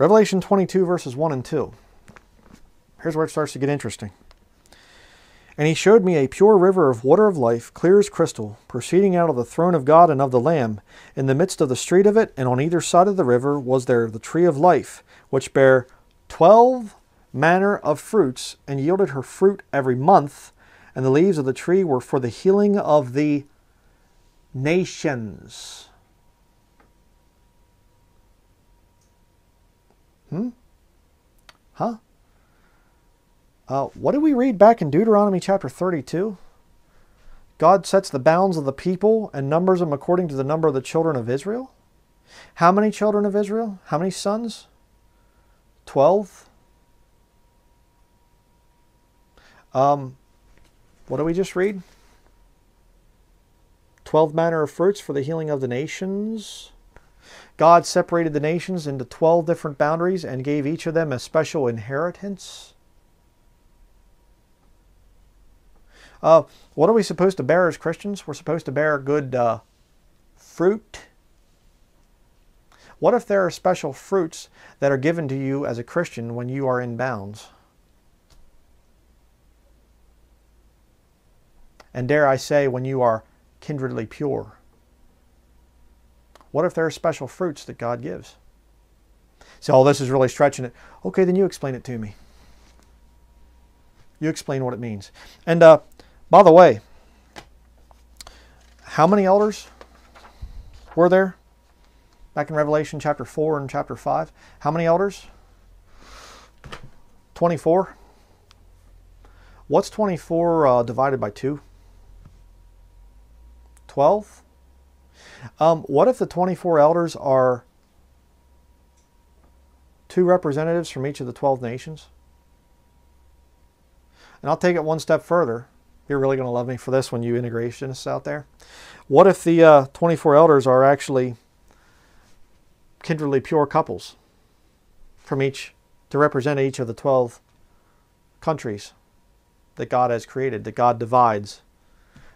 Revelation 22, verses 1 and 2. Here's where it starts to get interesting. And he showed me a pure river of water of life, clear as crystal, proceeding out of the throne of God and of the Lamb. In the midst of the street of it, and on either side of the river, was there the tree of life, which bare 12 manner of fruits, and yielded her fruit every month. And the leaves of the tree were for the healing of the nations. What did we read back in Deuteronomy chapter 32? God sets the bounds of the people and numbers them according to the number of the children of Israel. How many children of Israel? How many sons? 12. What did we just read? 12 manner of fruits for the healing of the nations. God separated the nations into 12 different boundaries and gave each of them a special inheritance. What are we supposed to bear as Christians? We're supposed to bear good fruit. What if there are special fruits that are given to you as a Christian when you are in bounds? And dare I say, when you are kindredly pure. What if there are special fruits that God gives? So, oh, this is really stretching it. Okay, then you explain it to me. You explain what it means. And by the way, how many elders were there back in Revelation chapter 4 and chapter 5? How many elders? 24. What's 24 divided by 2? 12? What if the 24 elders are 2 representatives from each of the 12 nations? And I'll take it one step further. You're really going to love me for this one, you integrationists out there. What if the 24 elders are actually kindredly pure couples from each, to represent each of the 12 countries that God has created, that God divides?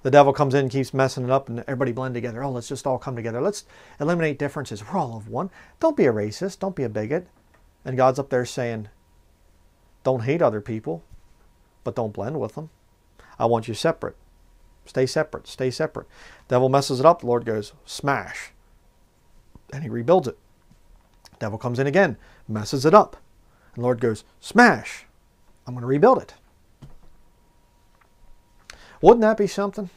The devil comes in and keeps messing it up and everybody blend together. Oh, let's just all come together. Let's eliminate differences. We're all of one. Don't be a racist. Don't be a bigot. And God's up there saying, don't hate other people, but don't blend with them. I want you separate. Stay separate. Stay separate. Devil messes it up. The Lord goes, smash. And he rebuilds it. Devil comes in again, messes it up. And the Lord goes, smash. I'm going to rebuild it. Wouldn't that be something?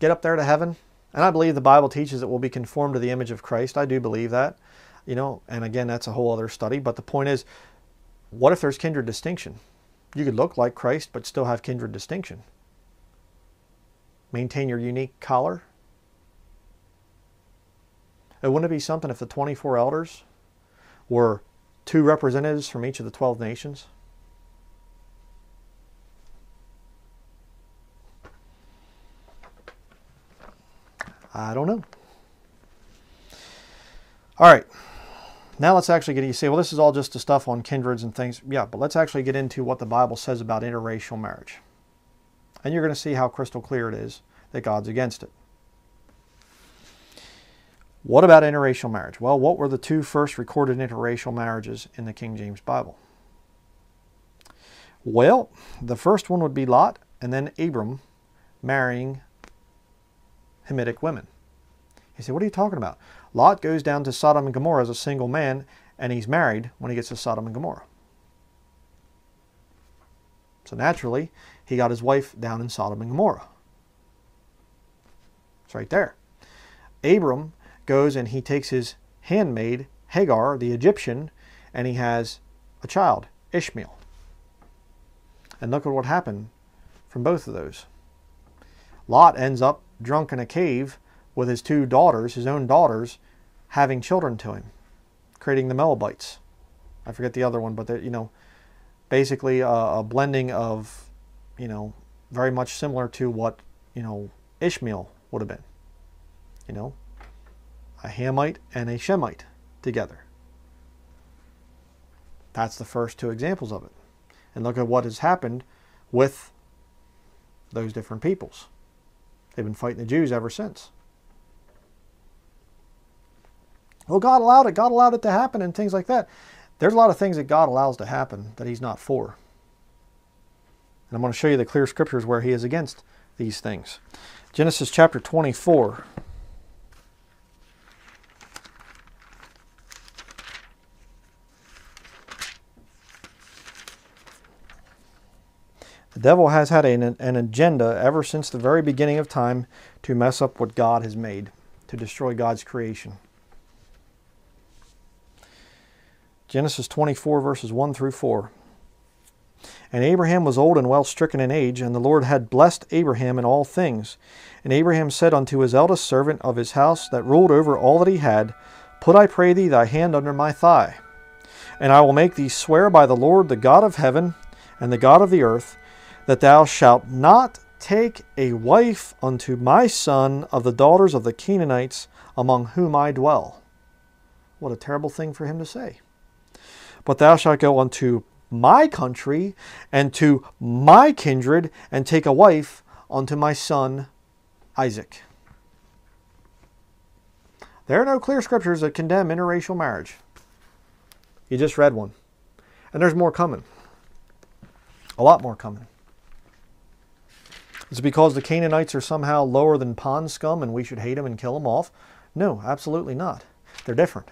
Get up there to heaven. And I believe the Bible teaches that we'll be conformed to the image of Christ. I do believe that. You know, and again, that's a whole other study. But the point is, what if there's kindred distinction? You could look like Christ, but still have kindred distinction. Maintain your unique color. And wouldn't it be something if the 24 elders were 2 representatives from each of the 12 nations? I don't know. All right. Now let's actually get, you say, well, this is all just the stuff on kindreds and things. Yeah, but let's actually get into what the Bible says about interracial marriage. And you're going to see how crystal clear it is that God's against it. What about interracial marriage? Well, what were the 2 first recorded interracial marriages in the King James Bible? Well, the first one would be Lot and then Abram marrying Hamitic women. You say, what are you talking about? Lot goes down to Sodom and Gomorrah as a single man, and he's married when he gets to Sodom and Gomorrah. So naturally, he got his wife down in Sodom and Gomorrah. It's right there. Abram goes and he takes his handmaid, Hagar, the Egyptian, and he has a child, Ishmael. And look at what happened from both of those. Lot ends up drunk in a cave with his 2 daughters, his own daughters, having children to him, creating the Moabites. I forget the other one, but you know, basically a blending of, you know, very much similar to what, you know, Ishmael would have been. You know, a Hamite and a Shemite together. That's the first 2 examples of it. And look at what has happened with those different peoples. They've been fighting the Jews ever since. Well, God allowed it. God allowed it to happen and things like that. There's a lot of things that God allows to happen that he's not for. And I'm going to show you the clear scriptures where he is against these things. Genesis chapter 24. The devil has had an agenda ever since the very beginning of time to mess up what God has made, to destroy God's creation. Genesis 24 verses 1 through 4. And Abraham was old and well stricken in age, and the Lord had blessed Abraham in all things. And Abraham said unto his eldest servant of his house that ruled over all that he had, Put, I pray thee, thy hand under my thigh, and I will make thee swear by the Lord, the God of heaven and the God of the earth, that thou shalt not take a wife unto my son of the daughters of the Canaanites, among whom I dwell. What a terrible thing for him to say. But thou shalt go unto my country and to my kindred, and take a wife unto my son Isaac. There are no clear scriptures that condemn interracial marriage. You just read one. And there's more coming. A lot more coming. Is it because the Canaanites are somehow lower than pond scum and we should hate them and kill them off? No, absolutely not. They're different.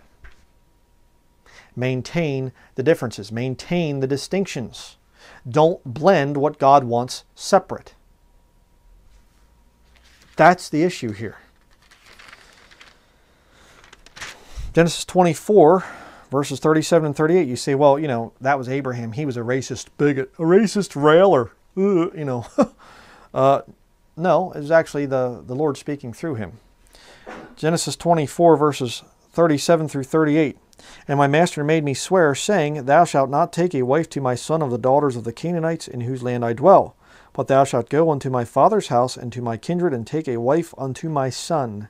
Maintain the differences. Maintain the distinctions. Don't blend what God wants separate. That's the issue here. Genesis 24, verses 37 and 38, you say, well, you know, that was Abraham. He was a racist bigot, a racist railer, you know. No, it was actually the Lord speaking through him. Genesis 24 verses 37 through 38. And my master made me swear, saying, Thou shalt not take a wife to my son of the daughters of the Canaanites, in whose land I dwell. But thou shalt go unto my father's house and to my kindred, and take a wife unto my son.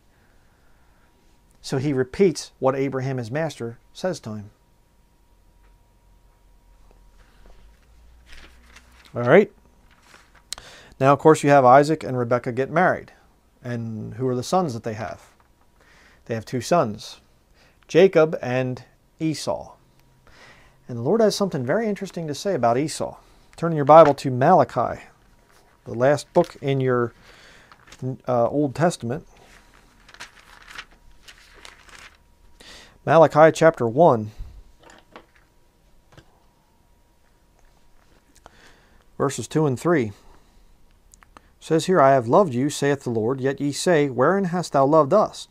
So he repeats what Abraham, his master, says to him. All right. Now, of course, you have Isaac and Rebekah get married. And who are the sons that they have? They have two sons, Jacob and Esau. And the Lord has something very interesting to say about Esau. Turn in your Bible to Malachi, the last book in your Old Testament. Malachi chapter 1, verses 2 and 3. Says here, I have loved you, saith the Lord, yet ye say, Wherein hast thou loved us?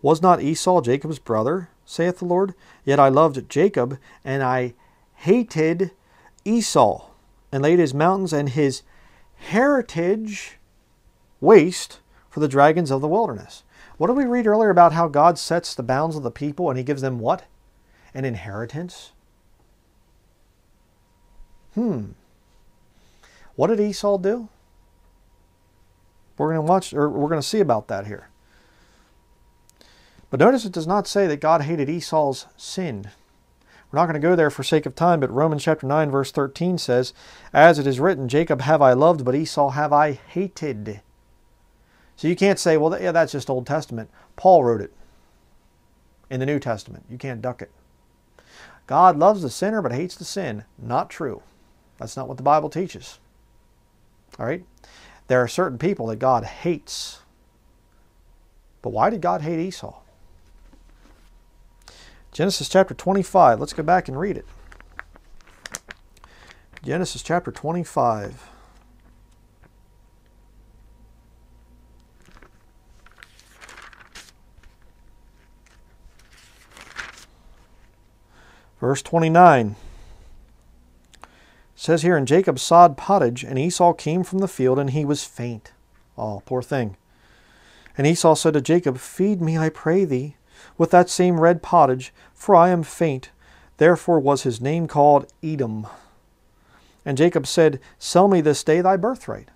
Was not Esau Jacob's brother, saith the Lord? Yet I loved Jacob, and I hated Esau, and laid his mountains and his heritage waste for the dragons of the wilderness. What did we read earlier about how God sets the bounds of the people, and he gives them what? An inheritance? What did Esau do? We're going to watch, or we're going to see about that here. But notice it does not say that God hated Esau's sin. We're not going to go there for sake of time, but Romans chapter 9 verse 13 says, As it is written, Jacob have I loved, but Esau have I hated. So you can't say, well, yeah, that's just Old Testament. Paul wrote it in the New Testament. You can't duck it. God loves the sinner but hates the sin. Not true. That's not what the Bible teaches. All right? There are certain people that God hates. But why did God hate Esau? Genesis chapter 25. Let's go back and read it. Genesis chapter 25. Verse 29. It says here, And Jacob sod pottage, and Esau came from the field, and he was faint. Oh, poor thing. And Esau said to Jacob, Feed me, I pray thee, with that same red pottage, for I am faint. Therefore was his name called Edom. And Jacob said, Sell me this day thy birthright.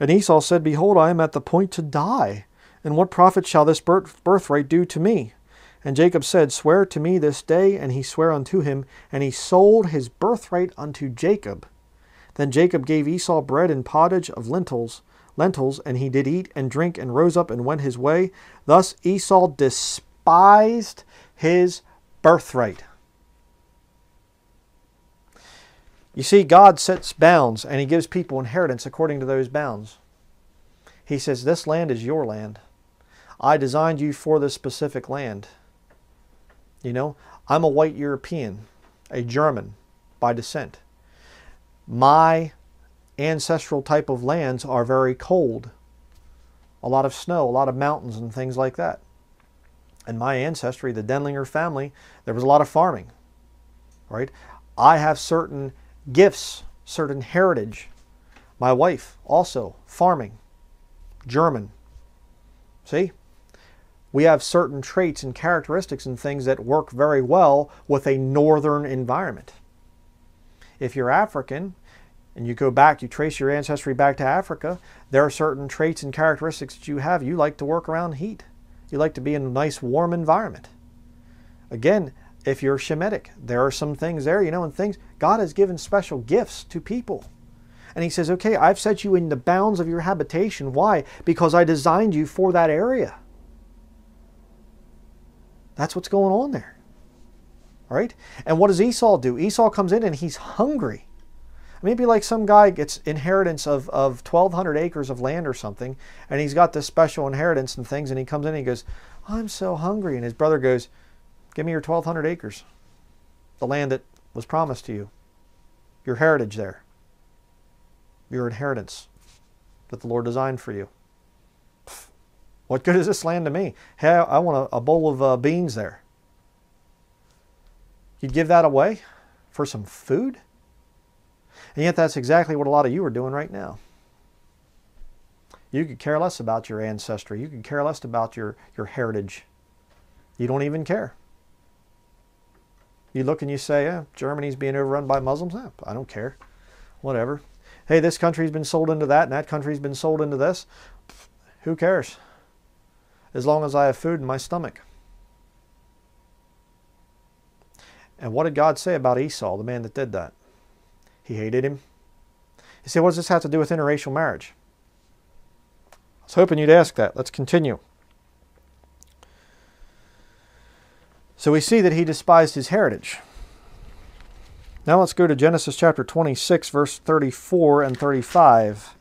And Esau said, Behold, I am at the point to die, and what profit shall this birthright do to me? And Jacob said, Swear to me this day, and he sware unto him, and he sold his birthright unto Jacob. Then Jacob gave Esau bread and pottage of lentils, lentils, and he did eat and drink and rose up and went his way. Thus Esau despised his birthright. You see, God sets bounds and he gives people inheritance according to those bounds. He says, this land is your land. I designed you for this specific land. You know, I'm a white European, a German by descent. My ancestral type of lands are very cold. A lot of snow, a lot of mountains and things like that. In my ancestry, the Denlinger family, there was a lot of farming, right? I have certain gifts, certain heritage. My wife also, farming, German. See? We have certain traits and characteristics and things that work very well with a northern environment. If you're African and you go back, you trace your ancestry back to Africa, there are certain traits and characteristics that you have. You like to work around heat. You like to be in a nice warm environment. Again, if you're Shemitic, there are some things there, you know, and things. God has given special gifts to people. And he says, okay, I've set you in the bounds of your habitation. Why? Because I designed you for that area. That's what's going on there. All right? And what does Esau do? Esau comes in and he's hungry. Maybe like some guy gets inheritance of 1,200 acres of land or something, and he's got this special inheritance and things, and he comes in and he goes, I'm so hungry. And his brother goes, give me your 1,200 acres, the land that was promised to you, your heritage there, your inheritance that the Lord designed for you. Pfft, what good is this land to me? Hey, I want a bowl of beans there. You'd give that away for some food? And yet that's exactly what a lot of you are doing right now. You could care less about your ancestry. You could care less about your heritage. You don't even care. You look and you say, yeah, Germany's being overrun by Muslims. Yeah, I don't care. Whatever. Hey, this country's been sold into that, and that country's been sold into this. Who cares? As long as I have food in my stomach. And what did God say about Esau, the man that did that? He hated him. He said, what does this have to do with interracial marriage? I was hoping you'd ask that. Let's continue. So we see that he despised his heritage. Now let's go to Genesis chapter 26, verse 34 and 35.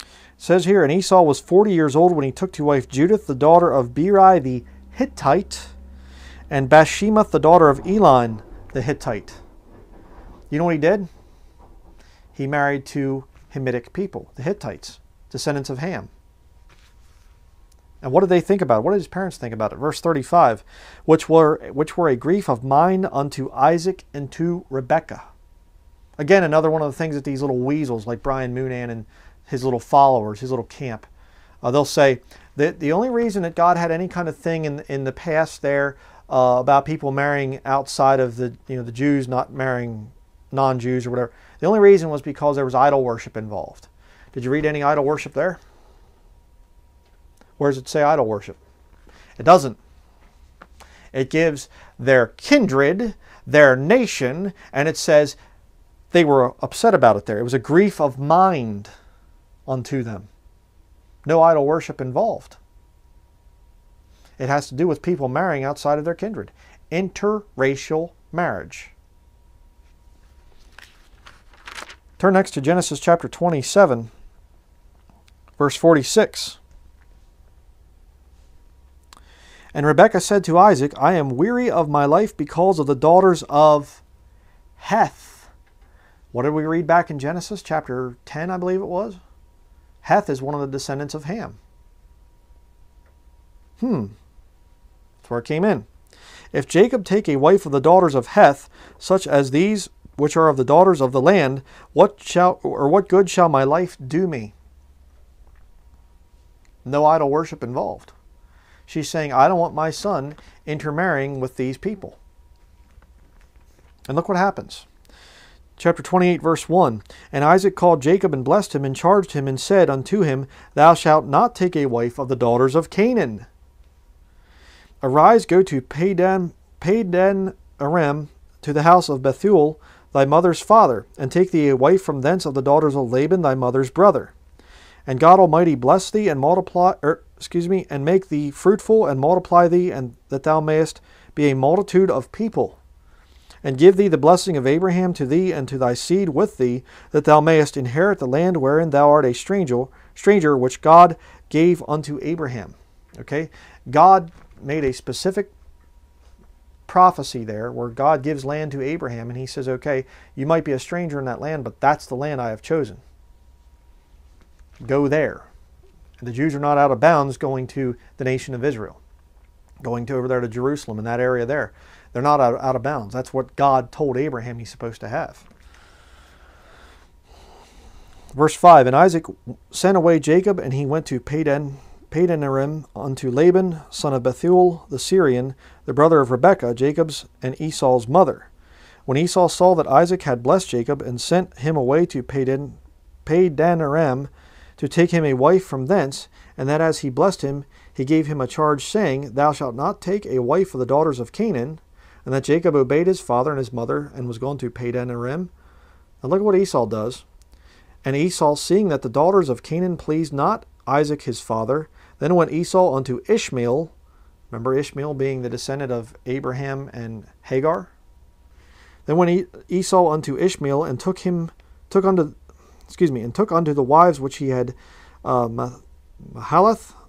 It says here, and Esau was 40 years old when he took to wife Judith, the daughter of Beri the Hittite, and Bashemath, the daughter of Elon the Hittite. You know what he did? He married two Hamitic people, the Hittites, descendants of Ham. And what did they think about it? What did his parents think about it? Verse 35, which were a grief of mine unto Isaac and to Rebekah. Again, another one of the things that these little weasels like Brian Moonan and his little followers, his little camp, they'll say that the only reason that God had any kind of thing in the past there about people marrying outside of the, you know, the Jews not marrying non-Jews or whatever, the only reason was because there was idol worship involved. Did you read any idol worship there? Where does it say idol worship? It doesn't. It gives their kindred, their nation, and it says they were upset about it there. It was a grief of mind unto them. No idol worship involved. It has to do with people marrying outside of their kindred. Interracial marriage. Turn next to Genesis chapter 27, verse 46. And Rebekah said to Isaac, I am weary of my life because of the daughters of Heth. What did we read back in Genesis? Chapter 10, I believe it was. Heth is one of the descendants of Ham. That's where it came in. If Jacob take a wife of the daughters of Heth, such as these which are of the daughters of the land, what good shall my life do me? No idol worship involved. She's saying, I don't want my son intermarrying with these people. And look what happens. Chapter 28, verse 1. And Isaac called Jacob and blessed him and charged him and said unto him, Thou shalt not take a wife of the daughters of Canaan. Arise, go to Padan Aram, to the house of Bethuel, thy mother's father, and take thee a wife from thence of the daughters of Laban thy mother's brother. And God Almighty bless thee and multiply, and make thee fruitful and multiply thee, and that thou mayest be a multitude of people, and give thee the blessing of Abraham to thee and to thy seed with thee, that thou mayest inherit the land wherein thou art a stranger, which God gave unto Abraham." Okay, God made a specific prophecy there where God gives land to Abraham, and he says, okay, you might be a stranger in that land, but that's the land I have chosen. Go there. And the Jews are not out of bounds going to the nation of Israel, going to over there to Jerusalem in that area there. They're not out of bounds. That's what God told Abraham he's supposed to have. Verse 5, "And Isaac sent away Jacob, and he went to Padanaram unto Laban, son of Bethuel the Syrian, the brother of Rebekah, Jacob's and Esau's mother. When Esau saw that Isaac had blessed Jacob, and sent him away to Padanaram to take him a wife from thence, and that as he blessed him, he gave him a charge, saying, Thou shalt not take a wife of the daughters of Canaan, and that Jacob obeyed his father and his mother, and was gone to Padanaram." Now look at what Esau does. "And Esau, seeing that the daughters of Canaan pleased not Isaac his father, then went Esau unto Ishmael," remember Ishmael being the descendant of Abraham and Hagar? "Then went Esau unto Ishmael, and took unto the wives which he had Mahalath,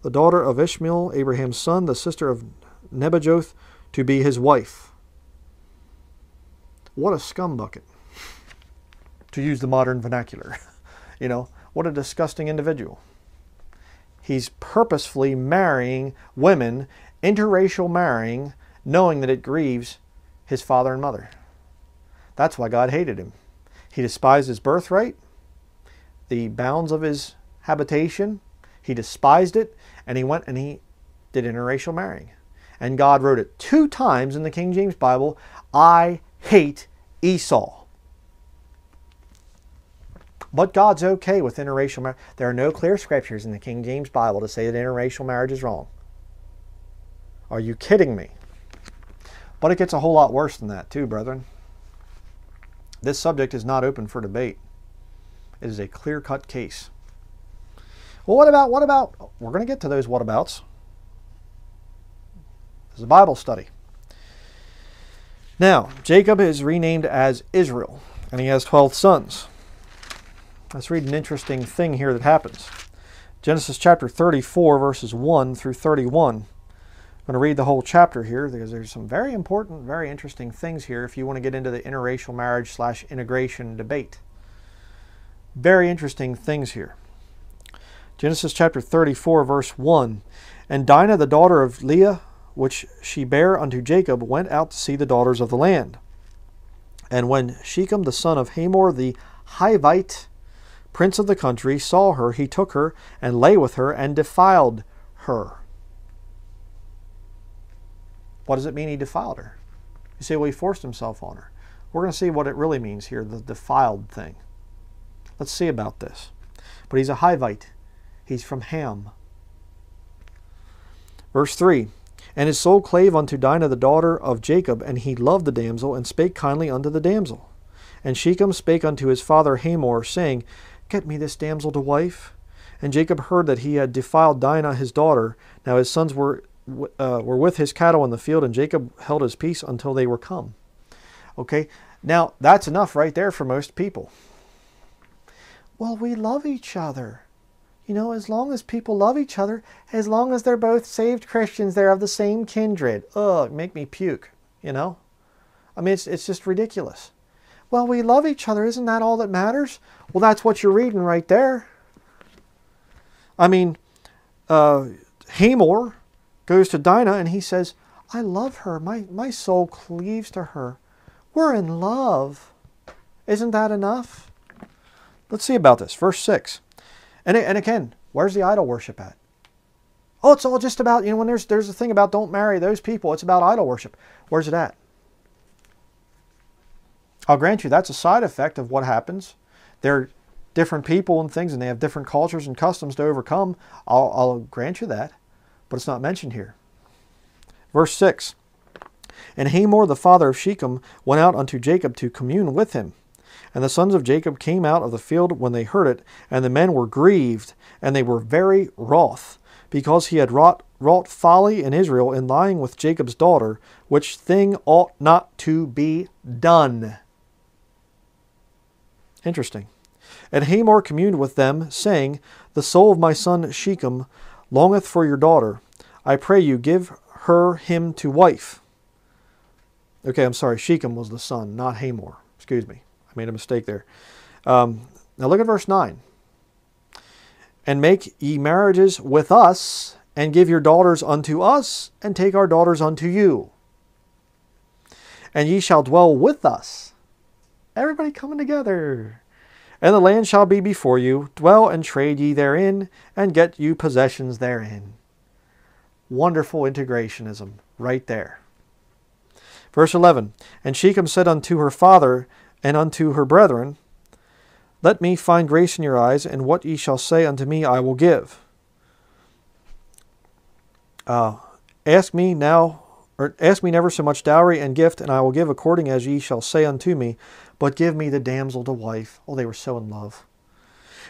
the daughter of Ishmael, Abraham's son, the sister of Nebajoth, to be his wife." What a scumbucket, to use the modern vernacular. You know, what a disgusting individual. He's purposefully marrying women, interracial marrying, knowing that it grieves his father and mother. That's why God hated him. He despised his birthright, the bounds of his habitation. He despised it, and he went and he did interracial marrying. And God wrote it 2 times in the King James Bible, "I hate Esau." But God's okay with interracial marriage. There are no clear scriptures in the King James Bible to say that interracial marriage is wrong. Are you kidding me? But it gets a whole lot worse than that too, brethren. This subject is not open for debate. It is a clear-cut case. Well, what about? We're going to get to those whatabouts. This is a Bible study. Now, Jacob is renamed as Israel, and he has 12 sons. Let's read an interesting thing here that happens. Genesis chapter 34, verses 1 through 31. I'm going to read the whole chapter here because there's some very important, very interesting things here if you want to get into the interracial marriage / integration debate. Very interesting things here. Genesis chapter 34, verse 1. "And Dinah, the daughter of Leah, which she bare unto Jacob, went out to see the daughters of the land. And when Shechem, the son of Hamor, the Hivite, prince of the country, saw her, he took her, and lay with her, and defiled her." What does it mean he defiled her? You say, well, he forced himself on her. We're going to see what it really means here, the defiled thing. Let's see about this. But he's a Hivite. He's from Ham. Verse 3, "And his soul clave unto Dinah the daughter of Jacob, and he loved the damsel, and spake kindly unto the damsel. And Shechem spake unto his father Hamor, saying, Get me this damsel to wife. And Jacob heard that he had defiled Dinah his daughter. Now his sons were with his cattle in the field, and Jacob held his peace until they were come." Okay, now that's enough right there for most people. Well, we love each other. You know, as long as people love each other, as long as they're both saved Christians, they're of the same kindred. Ugh, make me puke, you know? I mean, it's just ridiculous. Well, we love each other. Isn't that all that matters? Well, that's what you're reading right there. I mean, Hamor goes to Dinah and he says, I love her. My soul cleaves to her. We're in love. Isn't that enough? Let's see about this. Verse 6. And again, where's the idol worship at? Oh, it's all just about, you know, when there's a thing about don't marry those people, it's about idol worship. Where's it at? I'll grant you that's a side effect of what happens. They're different people and things, and they have different cultures and customs to overcome. I'll grant you that, but it's not mentioned here. Verse 6, And Hamor the father of Shechem went out unto Jacob to commune with him. And the sons of Jacob came out of the field when they heard it, and the men were grieved, and they were very wroth, because he had wrought folly in Israel in lying with Jacob's daughter, which thing ought not to be done. Interesting. And Hamor communed with them, saying, The soul of my son Shechem longeth for your daughter. I pray you, give her him to wife. Okay, I'm sorry, Shechem was the son, not Hamor. Excuse me, I made a mistake there. Now look at verse 9. And make ye marriages with us, and give your daughters unto us, and take our daughters unto you. And ye shall dwell with us. Everybody coming together. And the land shall be before you. Dwell and trade ye therein, and get you possessions therein. Wonderful integrationism right there. Verse 11, And Shechem said unto her father and unto her brethren, Let me find grace in your eyes, and what ye shall say unto me I will give. Ask me never so much dowry and gift, and I will give according as ye shall say unto me, but give me the damsel to wife. Oh, they were so in love.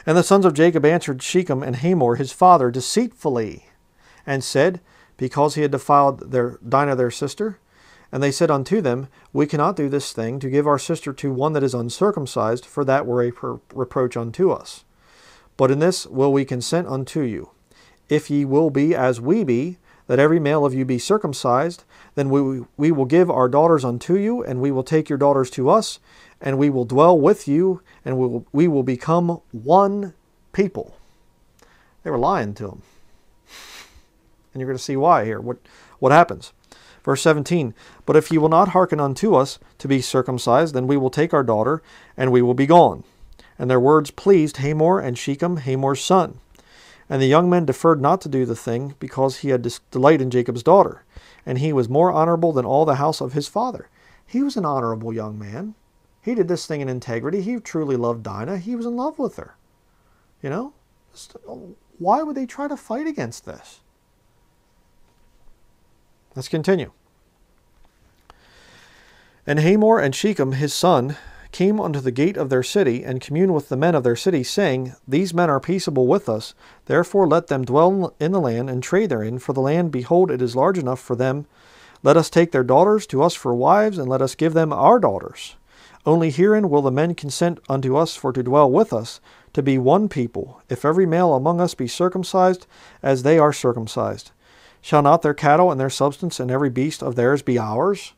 And the sons of Jacob answered Shechem and Hamor his father deceitfully, and said, Because he had defiled Dinah their sister. And they said unto them, We cannot do this thing, to give our sister to one that is uncircumcised, for that were a reproach unto us. But in this will we consent unto you. If ye will be as we be, that every male of you be circumcised, then we will give our daughters unto you, and we will take your daughters to us, and we will dwell with you, and we will become one people. They were lying to them. And you're going to see why here, what happens. Verse 17, But if ye will not hearken unto us to be circumcised, then we will take our daughter, and we will be gone. And their words pleased Hamor and Shechem, Hamor's son. And the young men deferred not to do the thing, because he had delight in Jacob's daughter. And he was more honorable than all the house of his father. He was an honorable young man. He did this thing in integrity. He truly loved Dinah. He was in love with her. You know? Why would they try to fight against this? Let's continue. And Hamor and Shechem his son came unto the gate of their city, and communed with the men of their city, saying, These men are peaceable with us, therefore let them dwell in the land, and trade therein, for the land, behold, it is large enough for them. Let us take their daughters to us for wives, and let us give them our daughters. Only herein will the men consent unto us for to dwell with us, to be one people, if every male among us be circumcised, as they are circumcised. Shall not their cattle and their substance and every beast of theirs be ours?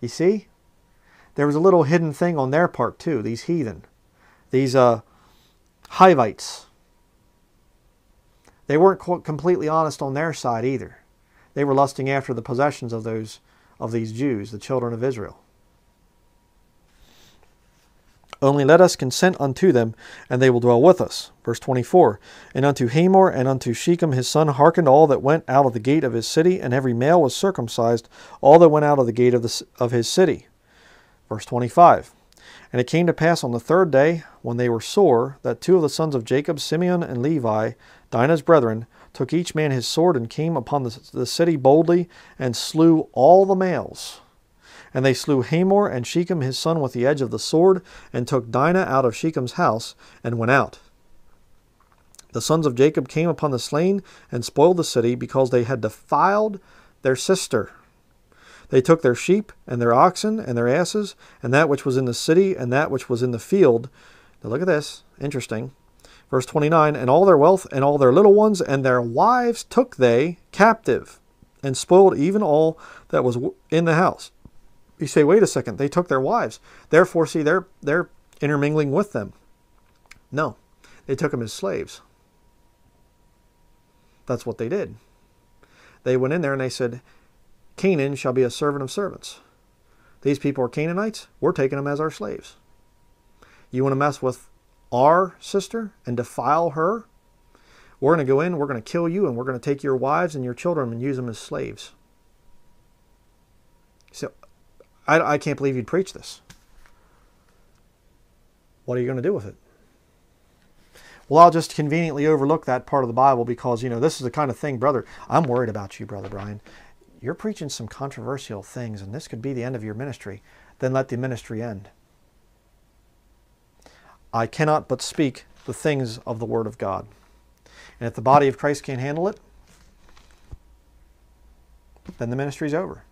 You see? There was a little hidden thing on their part too, these heathen. These Hivites. They weren't completely honest on their side either. They were lusting after the possessions of these Jews, the children of Israel. Only let us consent unto them, and they will dwell with us. Verse 24, And unto Hamor and unto Shechem his son hearkened all that went out of the gate of his city, and every male was circumcised, all that went out of the gate of his city. Verse 25, And it came to pass on the third day, when they were sore, that two of the sons of Jacob, Simeon and Levi, Dinah's brethren, took each man his sword, and came upon the city boldly, and slew all the males. And they slew Hamor and Shechem his son with the edge of the sword, and took Dinah out of Shechem's house, and went out. The sons of Jacob came upon the slain, and spoiled the city, because they had defiled their sister. They took their sheep, and their oxen, and their asses, and that which was in the city, and that which was in the field. Now look at this, interesting. Verse 29, And all their wealth, and all their little ones, and their wives took they captive, and spoiled even all that was in the house. You say, wait a second, they took their wives. Therefore, see, they're intermingling with them. No, they took them as slaves. That's what they did. They went in there and they said, Canaan shall be a servant of servants. These people are Canaanites. We're taking them as our slaves. You want to mess with our sister and defile her? We're going to go in, we're going to kill you, and we're going to take your wives and your children and use them as slaves. So, I can't believe you'd preach this. What are you going to do with it? Well, I'll just conveniently overlook that part of the Bible because, you know, this is the kind of thing, brother. I'm worried about you, Brother Brian. you're preaching some controversial things and this could be the end of your ministry, then let the ministry end. I cannot but speak the things of the Word of God. And if the body of Christ can't handle it, then the ministry's over.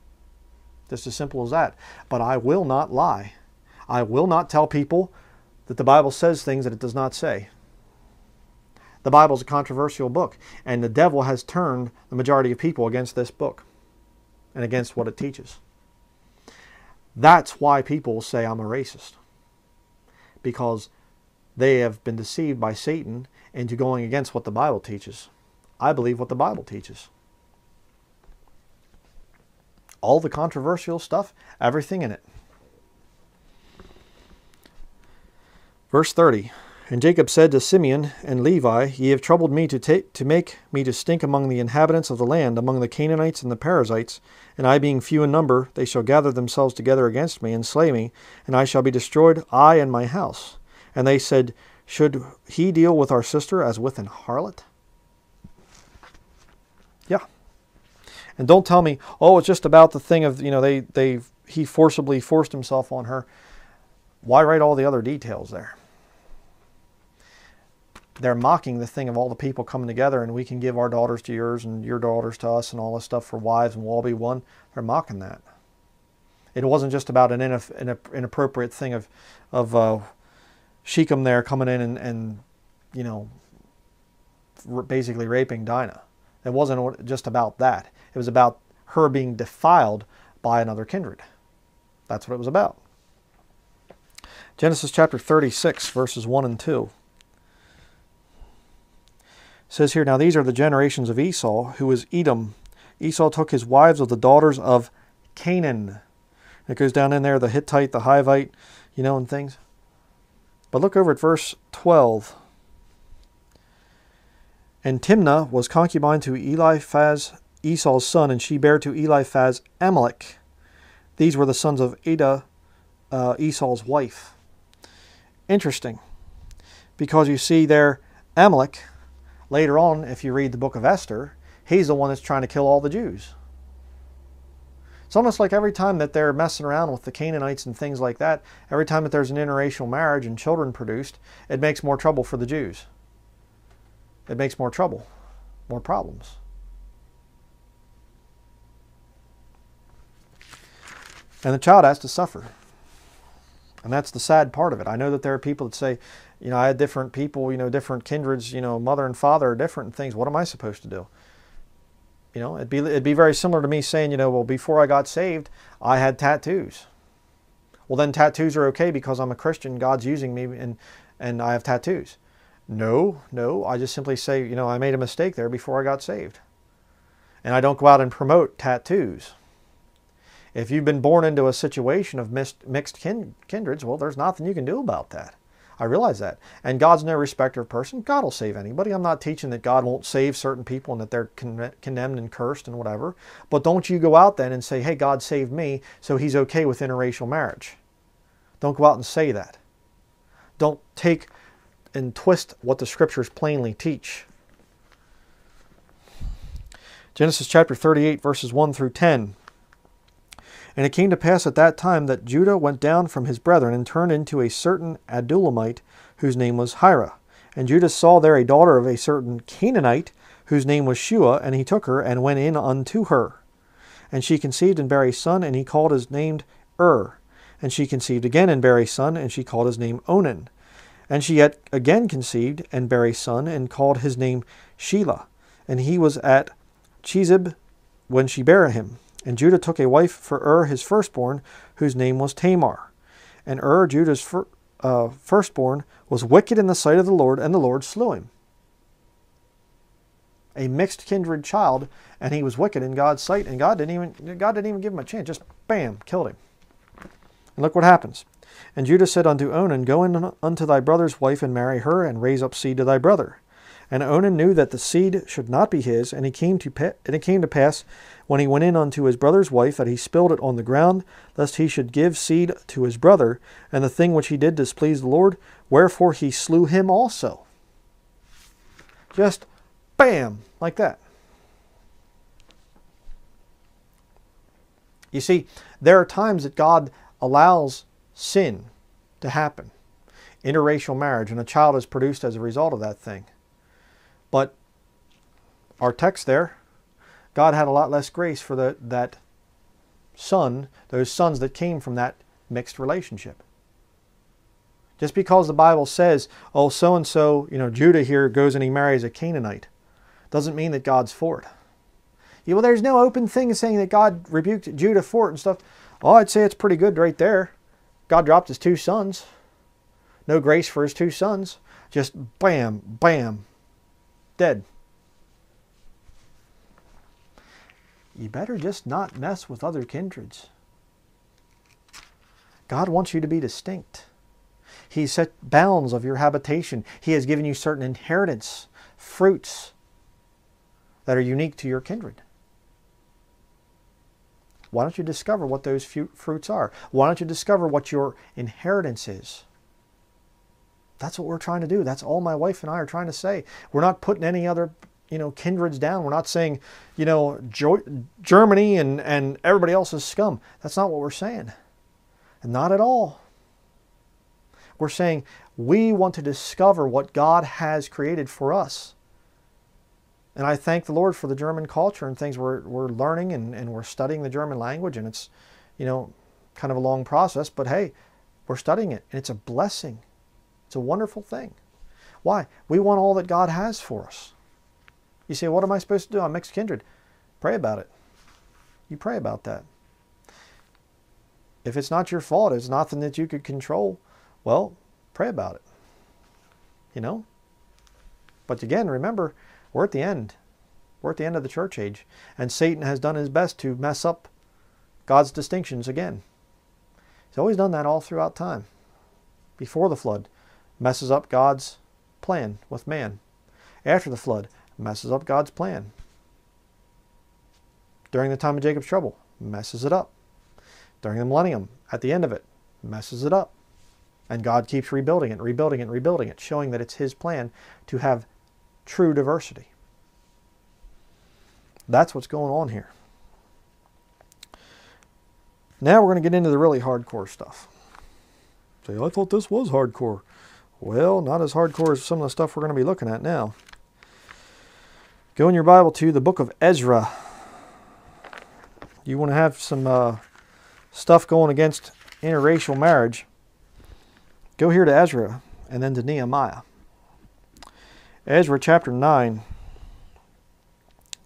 Just as simple as that. But I will not lie. I will not tell people that the Bible says things that it does not say. The Bible is a controversial book, and the devil has turned the majority of people against this book and against what it teaches. That's why people say I'm a racist, because they have been deceived by Satan into going against what the Bible teaches. I believe what the Bible teaches. All the controversial stuff, everything in it. Verse 30. And Jacob said to Simeon and Levi, Ye have troubled me to make me to stink among the inhabitants of the land, among the Canaanites and the Perizzites. And I being few in number, they shall gather themselves together against me and slay me, and I shall be destroyed, I and my house. And they said, Should he deal with our sister as with an harlot? Yeah. And don't tell me, oh, it's just about the thing of, you know, he forcibly forced himself on her. Why write all the other details there? They're mocking the thing of all the people coming together and we can give our daughters to yours and your daughters to us and all this stuff for wives and we'll all be one. They're mocking that. It wasn't just about an inappropriate thing of Shechem there coming in and you know, basically raping Dinah. It wasn't just about that. It was about her being defiled by another kindred. That's what it was about. Genesis chapter 36, verses 1 and 2. It says here, Now these are the generations of Esau, who was Edom. Esau took his wives of the daughters of Canaan. And it goes down in there, the Hittite, the Hivite, you know, and things. But look over at verse 12. And Timnah was concubine to Eliphaz, Esau's son, and she bare to Eliphaz Amalek. These were the sons of Ada, Esau's wife. Interesting. Because you see there, Amalek... Later on, if you read the book of Esther, he's the one that's trying to kill all the Jews. It's almost like every time that they're messing around with the Canaanites and things like that, every time that there's an interracial marriage and children produced, it makes more trouble for the Jews. It makes more trouble, more problems. And the child has to suffer. And that's the sad part of it. I know that there are people that say, you know, I had different people, you know, different kindreds, you know, mother and father are different and things. What am I supposed to do? You know, it'd be very similar to me saying, you know, well, before I got saved, I had tattoos. Well, then tattoos are okay because I'm a Christian. God's using me and I have tattoos. No. I just simply say, you know, I made a mistake there before I got saved. And I don't go out and promote tattoos. If you've been born into a situation of mixed kindreds, well, there's nothing you can do about that. I realize that. And God's no respecter of person. God will save anybody. I'm not teaching that God won't save certain people and that they're condemned and cursed and whatever. But don't you go out then and say, hey, God saved me, so he's okay with interracial marriage. Don't go out and say that. Don't take and twist what the scriptures plainly teach. Genesis chapter 38, verses 1 through 10. And it came to pass at that time that Judah went down from his brethren and turned into a certain Adullamite whose name was Hirah. And Judah saw there a daughter of a certain Canaanite whose name was Shua, and he took her and went in unto her. And she conceived and bare a son, and he called his name Er. And she conceived again and bare a son, and she called his name Onan. And she yet again conceived and bare a son, and called his name Shelah. And he was at Chizib when she bare him. And Judah took a wife for his firstborn, whose name was Tamar. And Judah's firstborn, was wicked in the sight of the Lord, and the Lord slew him. A mixed kindred child, and he was wicked in God's sight, and God didn't even give him a chance. Just bam, killed him. And look what happens. And Judah said unto Onan, Go in unto thy brother's wife, and marry her, and raise up seed to thy brother. And Onan knew that the seed should not be his, and it came to pass when he went in unto his brother's wife that he spilled it on the ground, lest he should give seed to his brother, and the thing which he did displeased the Lord, wherefore he slew him also. Just bam, like that. You see, there are times that God allows sin to happen. Interracial marriage, and a child is produced as a result of that thing. But our text there, God had a lot less grace for those sons that came from that mixed relationship. Just because the Bible says, oh, so-and-so, you know, Judah here goes and he marries a Canaanite, doesn't mean that God's for it. Yeah, well, there's no open thing saying that God rebuked Judah for it and stuff. Oh, I'd say it's pretty good right there. God dropped his two sons. No grace for his two sons. Just bam, bam, dead. You better just not mess with other kindreds. God wants you to be distinct. He set bounds of your habitation. He has given you certain inheritance, fruits that are unique to your kindred. Why don't you discover what those fruits are? Why don't you discover what your inheritance is? That's what we're trying to do. That's all my wife and I are trying to say. We're not putting any other, you know, kindreds down. We're not saying, you know, Germany and everybody else is scum. That's not what we're saying. Not at all. We're saying we want to discover what God has created for us. And I thank the Lord for the German culture and things we're learning and we're studying the German language. And it's, you know, kind of a long process. But hey, we're studying it. And it's a blessing. It's a wonderful thing. Why? We want all that God has for us. You say, what am I supposed to do? I'm mixed kindred. Pray about it. You pray about that. If it's not your fault, it's nothing that you could control, well, pray about it. You know? But again, remember, we're at the end. We're at the end of the church age. And Satan has done his best to mess up God's distinctions again. He's always done that all throughout time. Before the flood, messes up God's plan with man. After the flood, messes up God's plan. During the time of Jacob's trouble, messes it up. During the millennium, at the end of it, messes it up. And God keeps rebuilding it, rebuilding it, rebuilding it, showing that it's his plan to have true diversity. That's what's going on here. Now we're going to get into the really hardcore stuff. Say, I thought this was hardcore. Well, not as hardcore as some of the stuff we're going to be looking at now. Go in your Bible to the book of Ezra. You want to have some stuff going against interracial marriage. Go here to Ezra and then to Nehemiah. Ezra chapter 9,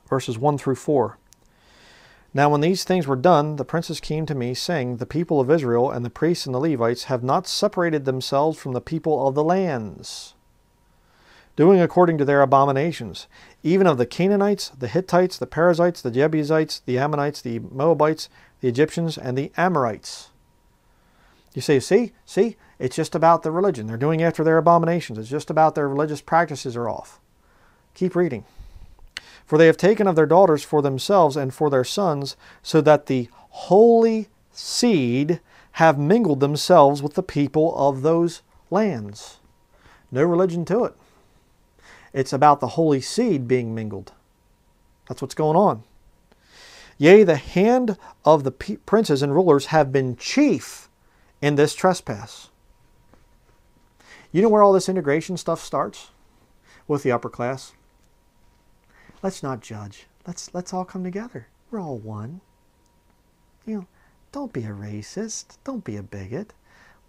verses 1 through 4. Now when these things were done, the princes came to me, saying, the people of Israel and the priests and the Levites have not separated themselves from the people of the lands, doing according to their abominations, even of the Canaanites, the Hittites, the Perizzites, the Jebusites, the Ammonites, the Moabites, the Egyptians, and the Amorites. You say, see, it's just about the religion. They're doing after their abominations. It's just about their religious practices are off. Keep reading. For they have taken of their daughters for themselves and for their sons, so that the holy seed have mingled themselves with the people of those lands. No religion to it. It's about the holy seed being mingled. That's what's going on. Yea, the hand of the princes and rulers have been chief in this trespass. You know where all this integration stuff starts? With the upper class. Let's not judge. Let's all come together. We're all one. You know, don't be a racist. Don't be a bigot.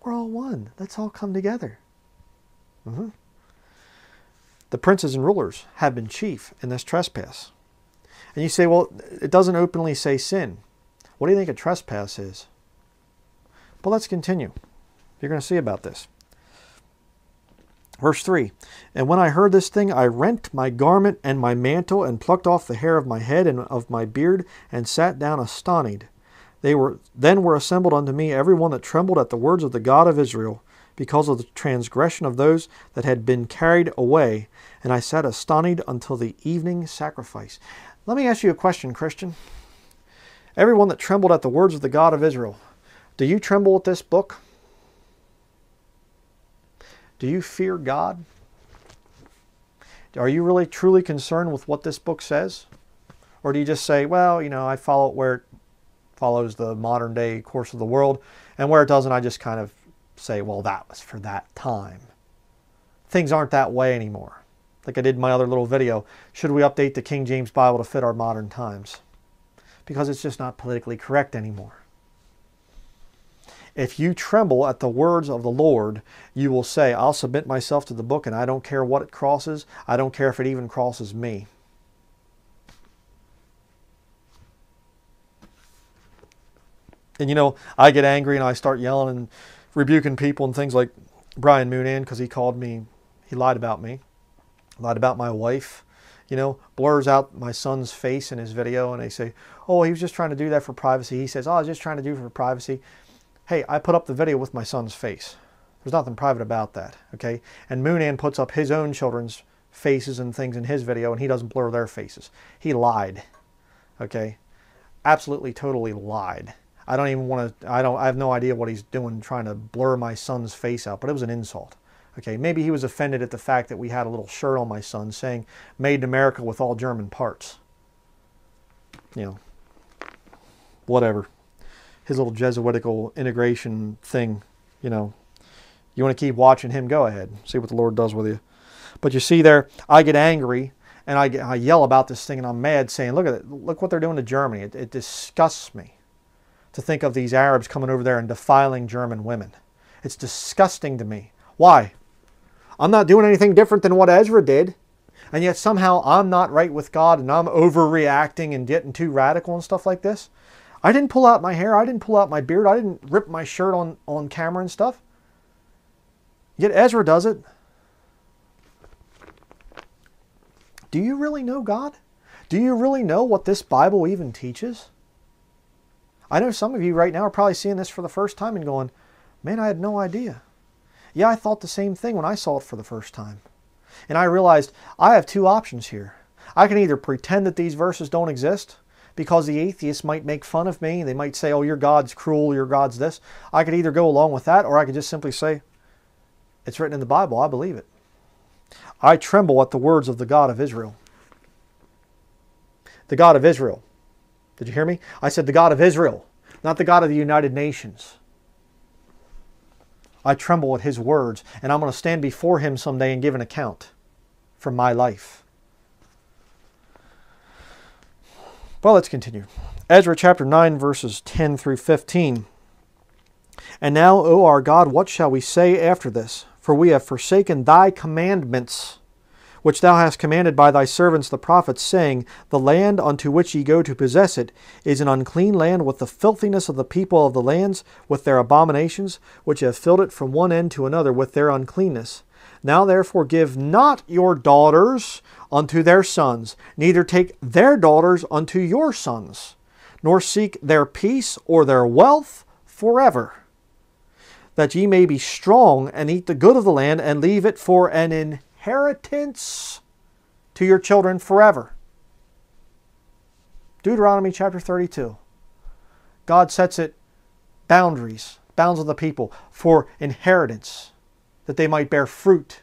We're all one. Let's all come together. Mm-hmm. The princes and rulers have been chief in this trespass. And you say, well, it doesn't openly say sin. What do you think a trespass is? But let's continue. You're going to see about this. Verse 3, and when I heard this thing, I rent my garment and my mantle and plucked off the hair of my head and of my beard and sat down astonished. Then were assembled unto me every one that trembled at the words of the God of Israel, because of the transgression of those that had been carried away. And I sat astonished until the evening sacrifice. Let me ask you a question, Christian. Everyone that trembled at the words of the God of Israel, do you tremble at this book? Do you fear God? Are you really truly concerned with what this book says? Or do you just say, well, you know, I follow it where it follows the modern day course of the world. And where it doesn't, I just kind of say, well, that was for that time. Things aren't that way anymore. Like I did in my other little video, should we update the King James Bible to fit our modern times? Because it's just not politically correct anymore. If you tremble at the words of the Lord, you will say, I'll submit myself to the book and I don't care what it crosses. I don't care if it even crosses me. And you know, I get angry and I start yelling and rebuking people and things like Brian Moonan, because he called me, he lied about me, lied about my wife, you know, blurs out my son's face in his video, and they say, oh, he was just trying to do that for privacy. He says, oh, I was just trying to do it for privacy. Hey, I put up the video with my son's face. There's nothing private about that, okay? And Moonan puts up his own children's faces and things in his video, and he doesn't blur their faces. He lied, okay? Absolutely, totally lied. I don't even want to, I have no idea what he's doing trying to blur my son's face out, but it was an insult, okay? Maybe he was offended at the fact that we had a little shirt on my son saying, made in America with all German parts. You know, whatever. His little Jesuitical integration thing, you know. You want to keep watching him, go ahead. See what the Lord does with you. But you see there, I get angry and I yell about this thing and I'm mad saying, look at it, look what they're doing to Germany. It disgusts me to think of these Arabs coming over there and defiling German women. It's disgusting to me. Why? I'm not doing anything different than what Ezra did. And yet somehow I'm not right with God and I'm overreacting and getting too radical and stuff like this. I didn't pull out my hair, I didn't pull out my beard, I didn't rip my shirt on camera and stuff. Yet Ezra does it. Do you really know God? Do you really know what this Bible even teaches? I know some of you right now are probably seeing this for the first time and going, man, I had no idea. Yeah, I thought the same thing when I saw it for the first time. And I realized I have two options here. I can either pretend that these verses don't exist, because the atheists might make fun of me. They might say, oh, your God's cruel, your God's this. I could either go along with that, or I could just simply say, it's written in the Bible, I believe it. I tremble at the words of the God of Israel. The God of Israel. Did you hear me? I said the God of Israel, not the God of the United Nations. I tremble at his words, and I'm going to stand before him someday and give an account for my life. Well, let's continue. Ezra chapter 9, verses 10 through 15. And now, O our God, what shall we say after this? For we have forsaken thy commandments, which thou hast commanded by thy servants the prophets, saying, the land unto which ye go to possess it is an unclean land with the filthiness of the people of the lands, with their abominations, which have filled it from one end to another with their uncleanness. Now therefore give not your daughters unto their sons, neither take their daughters unto your sons, nor seek their peace or their wealth forever, that ye may be strong and eat the good of the land and leave it for an inheritance to your children forever. Deuteronomy chapter 32. God sets it boundaries, bounds of the people for inheritance, that they might bear fruit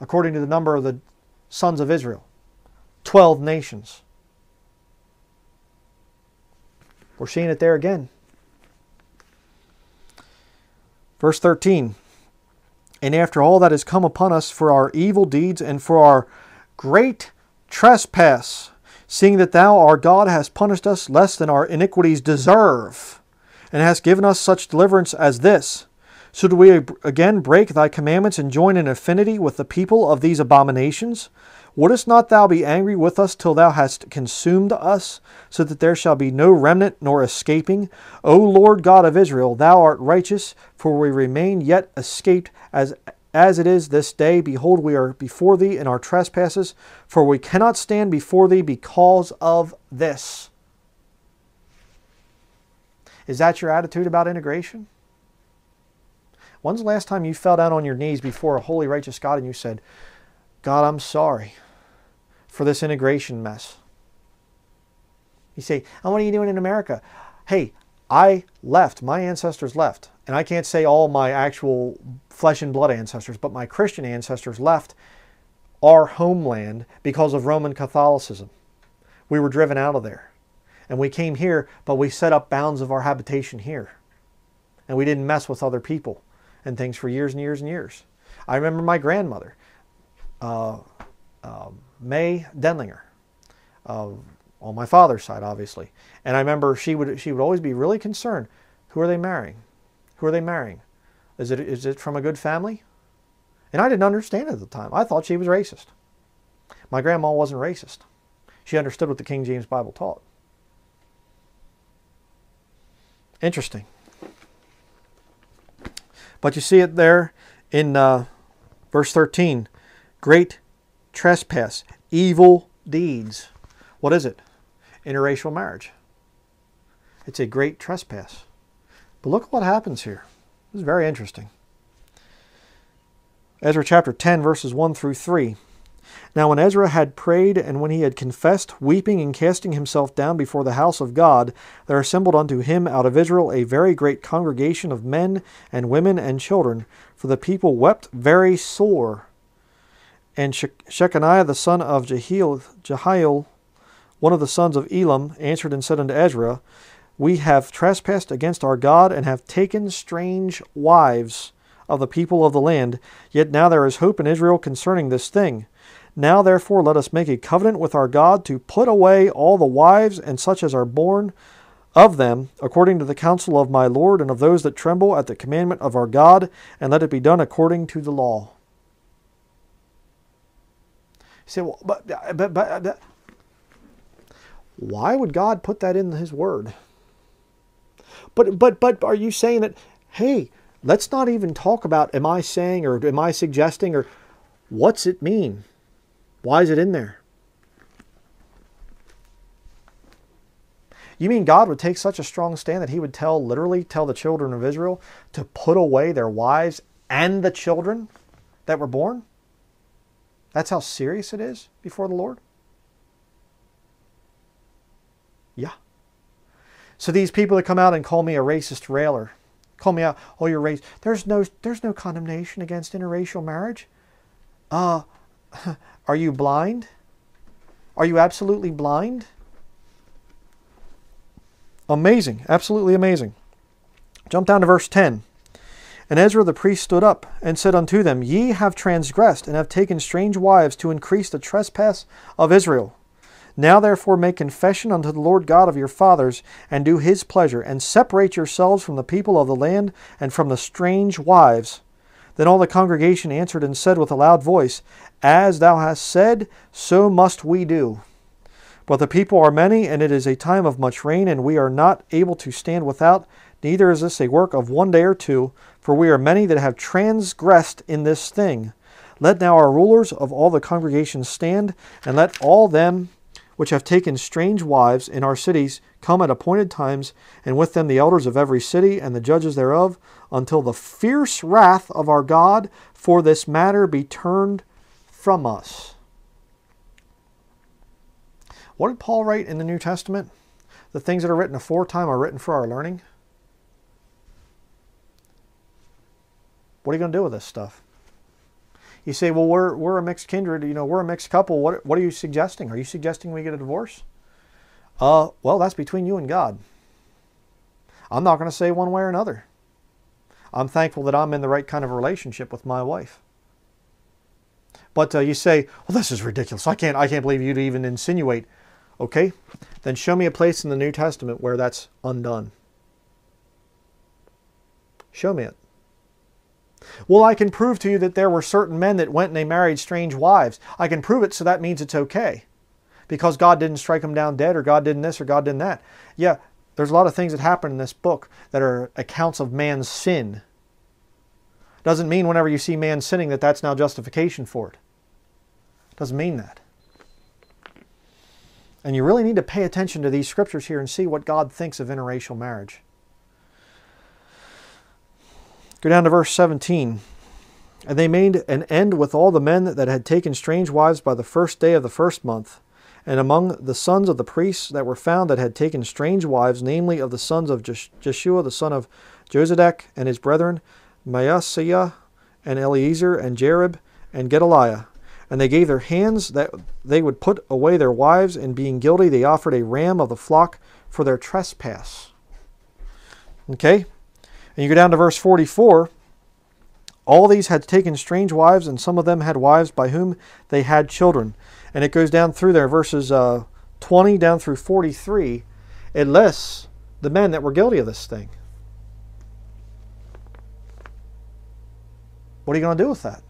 according to the number of the sons of Israel, 12 nations. We're seeing it there again. Verse 13, and after all that has come upon us for our evil deeds and for our great trespass, seeing that thou, our God, hast punished us less than our iniquities deserve, and hast given us such deliverance as this, so do we again break thy commandments and join in affinity with the people of these abominations? Wouldest not thou be angry with us till thou hast consumed us, so that there shall be no remnant nor escaping? O Lord God of Israel, thou art righteous, for we remain yet escaped as it is this day. Behold, we are before thee in our trespasses, for we cannot stand before thee because of this. Is that your attitude about integration? When's the last time you fell down on your knees before a holy, righteous God and you said, God, I'm sorry for this integration mess? You say, oh, what are you doing in America? Hey, I left. My ancestors left. And I can't say all my actual flesh and blood ancestors, but my Christian ancestors left our homeland because of Roman Catholicism. We were driven out of there. and we came here, but we set up bounds of our habitation here. And we didn't mess with other people and things for years and years and years. I remember my grandmother, May Denlinger, on my father's side, obviously. And I remember she would always be really concerned. Who are they marrying? Who are they marrying? Is it from a good family? And I didn't understand at the time. I thought she was racist. My grandma wasn't racist. She understood what the King James Bible taught. Interesting. But you see it there in verse 13. Great trespass, evil deeds. What is it? Interracial marriage. It's a great trespass. But look what happens here. This is very interesting. Ezra chapter 10, verses 1 through 3. Now when Ezra had prayed, and when he had confessed, weeping and casting himself down before the house of God, there assembled unto him out of Israel a very great congregation of men and women and children, for the people wept very sore. And Shechaniah the son of Jehiel, one of the sons of Elam, answered and said unto Ezra, We have trespassed against our God, and have taken strange wives of the people of the land. Yet now there is hope in Israel concerning this thing. Now therefore let us make a covenant with our God, to put away all the wives and such as are born of them, according to the counsel of my Lord, and of those that tremble at the commandment of our God, and let it be done according to the law. You say, well, but why would God put that in His Word? But are you saying that, hey, let's not even talk about am I saying or am I suggesting or what's it mean? Why is it in there? You mean God would take such a strong stand that He would literally tell the children of Israel to put away their wives and the children that were born? That's how serious it is before the Lord? Yeah. So these people that come out and call me a racist railer, call me out, oh, you're racist. There's no condemnation against interracial marriage. Are you blind? Are you absolutely blind? Amazing, absolutely amazing. Jump down to verse 10. And Ezra the priest stood up and said unto them, Ye have transgressed and have taken strange wives to increase the trespass of Israel. Now therefore make confession unto the Lord God of your fathers, and do His pleasure, and separate yourselves from the people of the land, and from the strange wives. Then all the congregation answered and said with a loud voice, As thou hast said, so must we do. But the people are many, and it is a time of much rain, and we are not able to stand without, neither is this a work of one day or two, for we are many that have transgressed in this thing. Let now our rulers of all the congregation stand, and let all them which have taken strange wives in our cities come at appointed times, and with them the elders of every city and the judges thereof, until the fierce wrath of our God for this matter be turned from us. What did Paul write in the New Testament? The things that are written aforetime are written for our learning. What are you going to do with this stuff? You say, well, we're a mixed kindred, you know, we're a mixed couple. What are you suggesting? Are you suggesting we get a divorce? Well, that's between you and God. I'm not going to say one way or another. I'm thankful that I'm in the right kind of relationship with my wife. But you say, well, this is ridiculous. I can't believe you'd even insinuate. Okay, then show me a place in the New Testament where that's undone. Show me it. Well, I can prove to you that there were certain men that went and they married strange wives. I can prove it, so that means it's okay. Because God didn't strike them down dead, or God didn't this, or God didn't that. Yeah, there's a lot of things that happen in this book that are accounts of man's sin. Doesn't mean whenever you see man sinning that that's now justification for it. Doesn't mean that. And you really need to pay attention to these scriptures here and see what God thinks of interracial marriage. Go down to verse 17. And they made an end with all the men that had taken strange wives by the first day of the first month. And among the sons of the priests that were found that had taken strange wives, namely of the sons of Jeshua, the son of Josedek, and his brethren, Maaseiah, and Eleazar, and Jerib, and Gedaliah. And they gave their hands that they would put away their wives, and being guilty they offered a ram of the flock for their trespass. Okay? And you go down to verse 44. All these had taken strange wives, and some of them had wives by whom they had children. And it goes down through there, verses 20 down through 43, unless the men that were guilty of this thing. What are you going to do with that?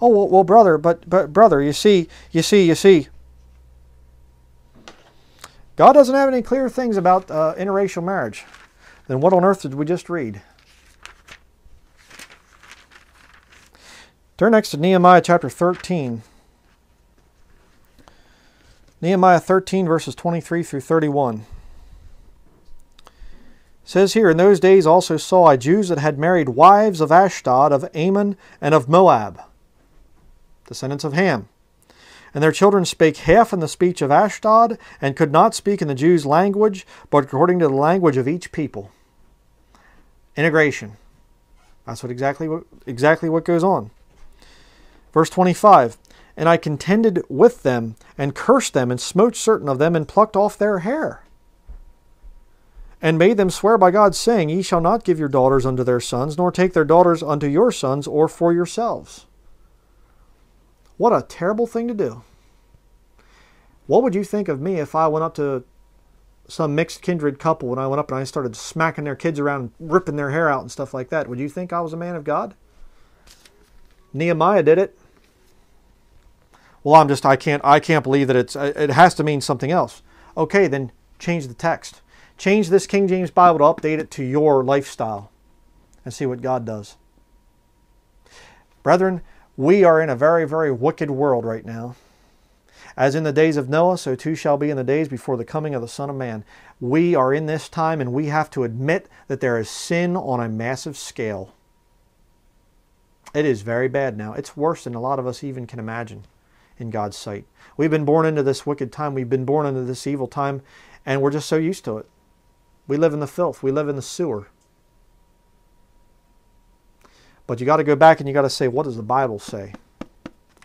Oh, well brother, but brother, you see. God doesn't have any clear things about interracial marriage. Then what on earth did we just read? Turn next to Nehemiah chapter 13. Nehemiah 13 verses 23 through 31. It says here, in those days also saw I Jews that had married wives of Ashdod, of Ammon, and of Moab, descendants of Ham. And their children spake half in the speech of Ashdod, and could not speak in the Jews' language, but according to the language of each people. Integration. That's what exactly what goes on. Verse 25, and I contended with them, and cursed them, and smote certain of them, and plucked off their hair, and made them swear by God, saying, Ye shall not give your daughters unto their sons, nor take their daughters unto your sons, or for yourselves. What a terrible thing to do. What would you think of me if I went up to some mixed kindred couple, when I went up and I started smacking their kids around, ripping their hair out and stuff like that? Would you think I was a man of God? Nehemiah did it. Well, I can't believe that it has to mean something else. Okay, then change the text. Change this King James Bible to update it to your lifestyle and see what God does. Brethren, we are in a very, very wicked world right now. As in the days of Noah, so too shall be in the days before the coming of the Son of Man. We are in this time, and we have to admit that there is sin on a massive scale. It is very bad now. It's worse than a lot of us even can imagine. In God's sight, we've been born into this wicked time, we've been born into this evil time, and we're just so used to it. We live in the filth, we live in the sewer. But you got to go back and you got to say, what does the Bible say?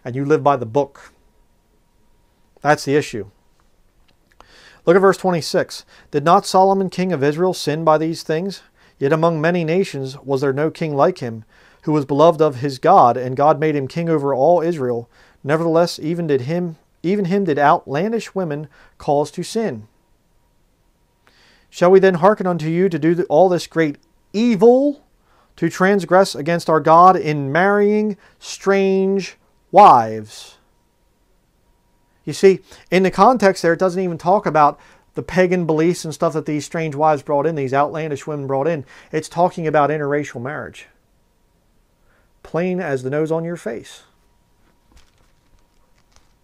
And you live by the book. That's the issue. Look at verse 26. Did not Solomon king of Israel sin by these things? Yet among many nations was there no king like him, who was beloved of his God, and God made him king over all Israel. Nevertheless, even him did outlandish women cause to sin. Shall we then hearken unto you to do all this great evil, to transgress against our God in marrying strange wives? You see, in the context there, it doesn't even talk about the pagan beliefs and stuff that these strange wives brought in, these outlandish women brought in. It's talking about interracial marriage. Plain as the nose on your face.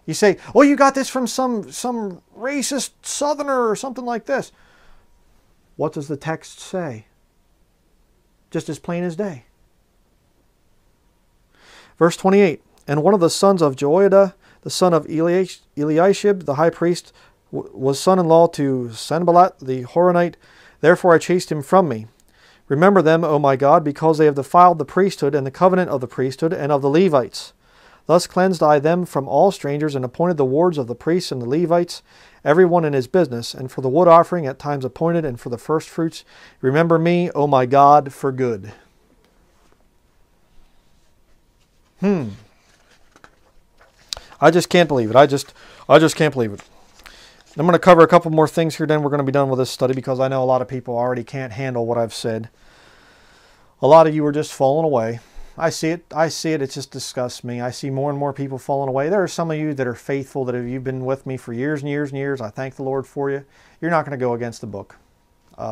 You say, oh, you got this from some racist southerner or something like this. What does the text say? Just as plain as day. Verse 28, and one of the sons of Joiada, the son of Eliashib, the high priest, was son-in-law to Sanballat the Horonite. Therefore I chased him from me. Remember them, O my God, because they have defiled the priesthood and the covenant of the priesthood and of the Levites. Thus cleansed I them from all strangers, and appointed the wards of the priests and the Levites, every one in his business, and for the wood offering at times appointed, and for the first fruits. Remember me, O my God, for good. I just can't believe it. I just can't believe it. I'm going to cover a couple more things here, then we're going to be done with this study, because I know a lot of people already can't handle what I've said. A lot of you are just falling away. I see it, it just disgusts me. I see more and more people falling away. There are some of you that are faithful, that have you've been with me for years and years and years. I thank the Lord for you. You're not going to go against the book.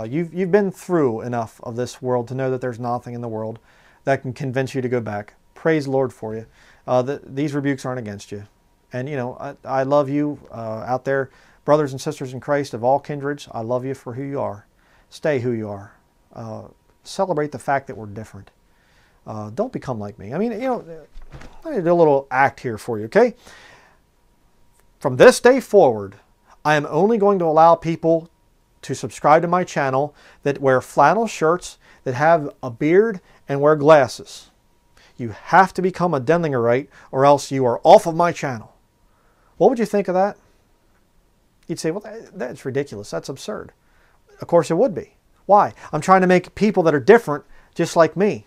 You've been through enough of this world to know that there's nothing in the world that can convince you to go back. Praise the Lord for you. These rebukes aren't against you. And you know, I love you out there, brothers and sisters in Christ of all kindreds. I love you for who you are. Stay who you are. Celebrate the fact that we're different. Don't become like me. I mean, you know, let me do a little act here for you, okay? From this day forward, I am only going to allow people to subscribe to my channel that wear flannel shirts, that have a beard, and wear glasses. You have to become a Denlingerite, or else you are off of my channel. What would you think of that? You'd say, well, that's ridiculous. That's absurd. Of course it would be. Why? I'm trying to make people that are different just like me.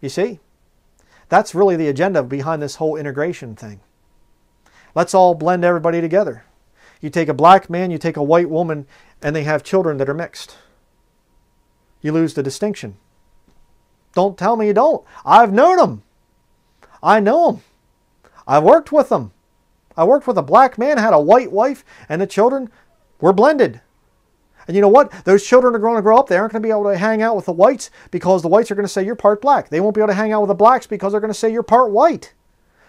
You see? That's really the agenda behind this whole integration thing. Let's all blend everybody together. You take a black man, you take a white woman, and they have children that are mixed. You lose the distinction. Don't tell me you don't. I've known them. I know them. I worked with them. I worked with a black man, had a white wife, and the children were blended. And you know what? Those children are going to grow up. They aren't going to be able to hang out with the whites because the whites are going to say you're part black. They won't be able to hang out with the blacks because they're going to say you're part white.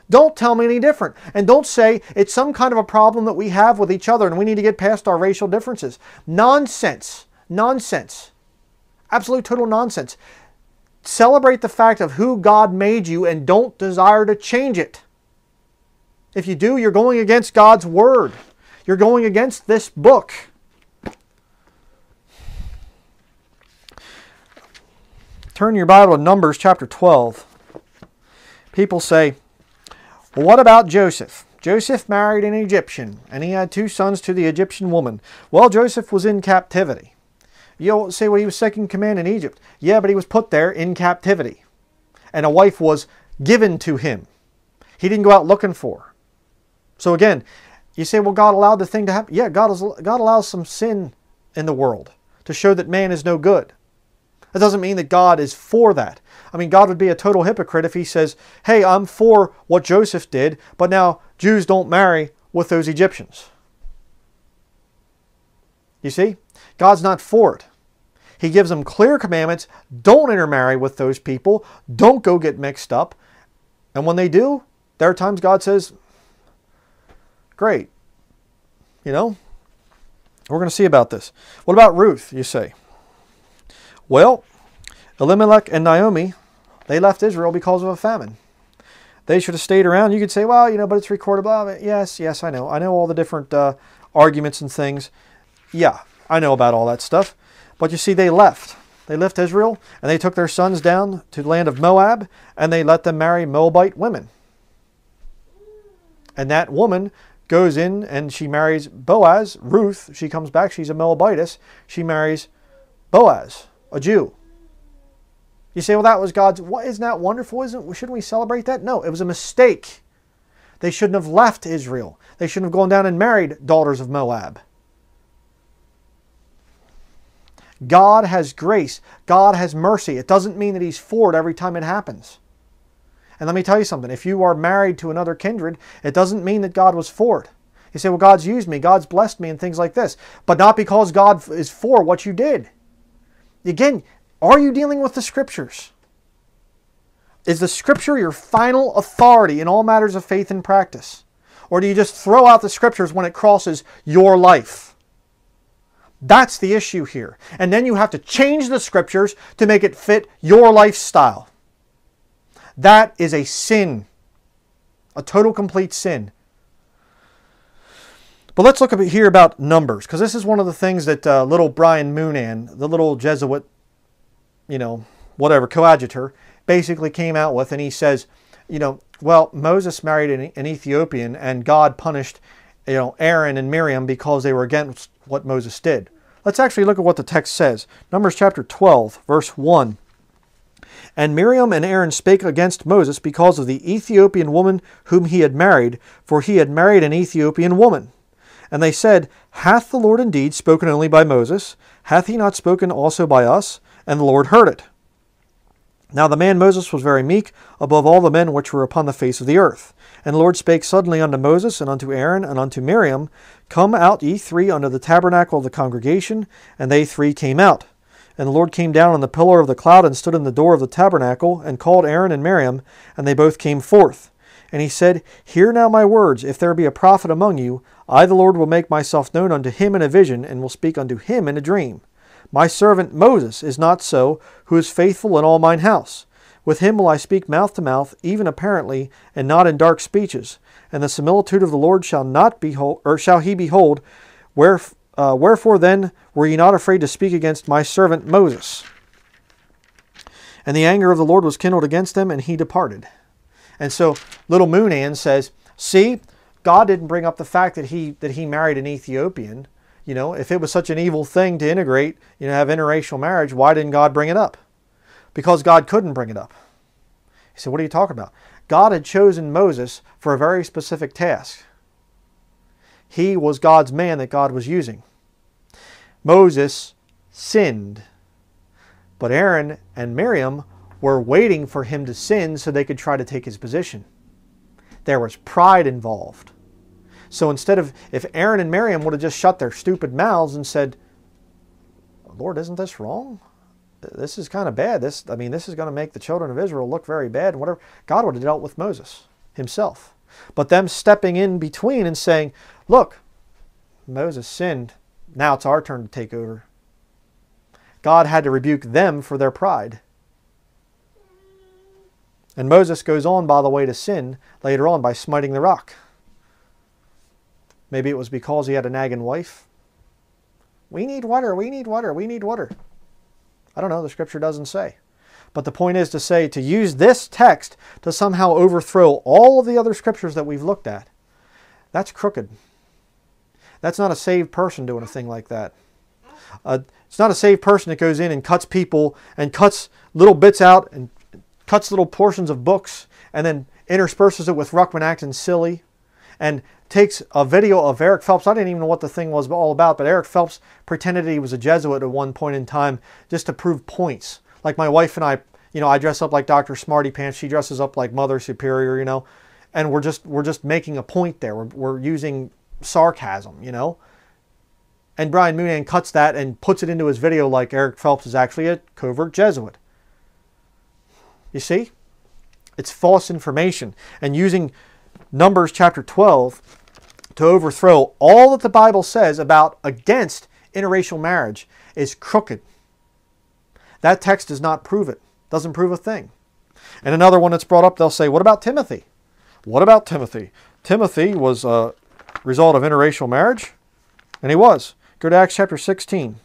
Don't tell me any different. And don't say it's some kind of a problem that we have with each other and we need to get past our racial differences. Nonsense. Nonsense. Absolute total nonsense. Celebrate the fact of who God made you and don't desire to change it. If you do, you're going against God's word. You're going against this book. Turn your Bible to Numbers chapter 12. People say, well, what about Joseph? Joseph married an Egyptian, and he had two sons to the Egyptian woman. Well, Joseph was in captivity. You'll say, well, he was second command in Egypt. Yeah, but he was put there in captivity. And a wife was given to him. He didn't go out looking for her. So again, you say, well, God allowed the thing to happen. Yeah, God allows some sin in the world to show that man is no good. That doesn't mean that God is for that. I mean, God would be a total hypocrite if he says, hey, I'm for what Joseph did, but now Jews don't marry with those Egyptians. You see? God's not for it. He gives them clear commandments. Don't intermarry with those people. Don't go get mixed up. And when they do, there are times God says, great. You know, we're going to see about this. What about Ruth, you say? Well, Elimelech and Naomi, they left Israel because of a famine. They should have stayed around. You could say, well, you know, but it's recorded. Blah, blah. Yes, yes, I know. I know all the different arguments and things. Yeah, I know about all that stuff. But you see, they left. They left Israel, and they took their sons down to the land of Moab, and they let them marry Moabite women. And that woman goes in, and she marries Boaz, Ruth. She comes back. She's a Moabitess. She marries Boaz, a Jew. You say, well, that was God's... What, isn't that wonderful? Shouldn't we celebrate that? No, it was a mistake. They shouldn't have left Israel. They shouldn't have gone down and married daughters of Moab. God has grace. God has mercy. It doesn't mean that he's for it every time it happens. And let me tell you something. If you are married to another kindred, it doesn't mean that God was for it. You say, well, God's used me. God's blessed me and things like this. But not because God is for what you did. Again, are you dealing with the Scriptures? Is the Scripture your final authority in all matters of faith and practice? Or do you just throw out the Scriptures when it crosses your life? That's the issue here. And then you have to change the Scriptures to make it fit your lifestyle. That is a sin. A total, complete sin. But let's look here about Numbers, because this is one of the things that little Brian Moonan, the little Jesuit, you know, whatever, coadjutor, basically came out with. And he says, you know, well, Moses married an Ethiopian, and God punished, you know, Aaron and Miriam because they were against what Moses did. Let's actually look at what the text says. Numbers chapter 12, verse 1. And Miriam and Aaron spake against Moses because of the Ethiopian woman whom he had married, for he had married an Ethiopian woman. And they said, hath the Lord indeed spoken only by Moses? Hath he not spoken also by us? And the Lord heard it. Now the man Moses was very meek above all the men which were upon the face of the earth. And the Lord spake suddenly unto Moses, and unto Aaron, and unto Miriam, come out ye three unto the tabernacle of the congregation. And they three came out. And the Lord came down on the pillar of the cloud, and stood in the door of the tabernacle, and called Aaron and Miriam, and they both came forth. And he said, hear now my words, if there be a prophet among you, I the Lord will make myself known unto him in a vision, and will speak unto him in a dream. My servant Moses is not so, who is faithful in all mine house. With him will I speak mouth to mouth, even apparently, and not in dark speeches. And the similitude of the Lord shall not behold, or shall he behold. Wherefore then were ye not afraid to speak against my servant Moses? And the anger of the Lord was kindled against them, and he departed. And so little Moonan says, see, God didn't bring up the fact that he married an Ethiopian. You know, if it was such an evil thing to integrate, you know, have interracial marriage, why didn't God bring it up? Because God couldn't bring it up. He said, what are you talking about? God had chosen Moses for a very specific task. He was God's man that God was using. Moses sinned, but Aaron and Miriam were waiting for him to sin so they could try to take his position. There was pride involved. So instead of, if Aaron and Miriam would have just shut their stupid mouths and said, Lord, isn't this wrong? This is kind of bad. This is going to make the children of Israel look very bad and whatever. God would have dealt with Moses himself. But them stepping in between and saying, look, Moses sinned. Now it's our turn to take over. God had to rebuke them for their pride. And Moses goes on, by the way, to sin later on by smiting the rock. Maybe it was because he had a nagging wife. We need water, we need water, we need water. I don't know, the scripture doesn't say. But the point is to say, to use this text to somehow overthrow all of the other scriptures that we've looked at, that's crooked. That's not a saved person doing a thing like that. It's not a saved person that goes in and cuts people and cuts little bits out and cuts little portions of books and then intersperses it with Ruckman acting silly and takes a video of Eric Phelps. I didn't even know what the thing was all about, but Eric Phelps pretended he was a Jesuit at one point in time just to prove points. Like my wife and I, you know, I dress up like Dr. Smarty Pants. She dresses up like Mother Superior, you know, and we're just making a point there. We're using sarcasm, you know. And Brian Moonan cuts that and puts it into his video like Eric Phelps is actually a covert Jesuit. You see? It's false information. And using Numbers chapter 12 to overthrow all that the Bible says about against interracial marriage is crooked. That text does not prove it. Doesn't prove a thing. And another one that's brought up, they'll say, what about Timothy? What about Timothy? Timothy was a result of interracial marriage. And he was. Go to Acts chapter 16.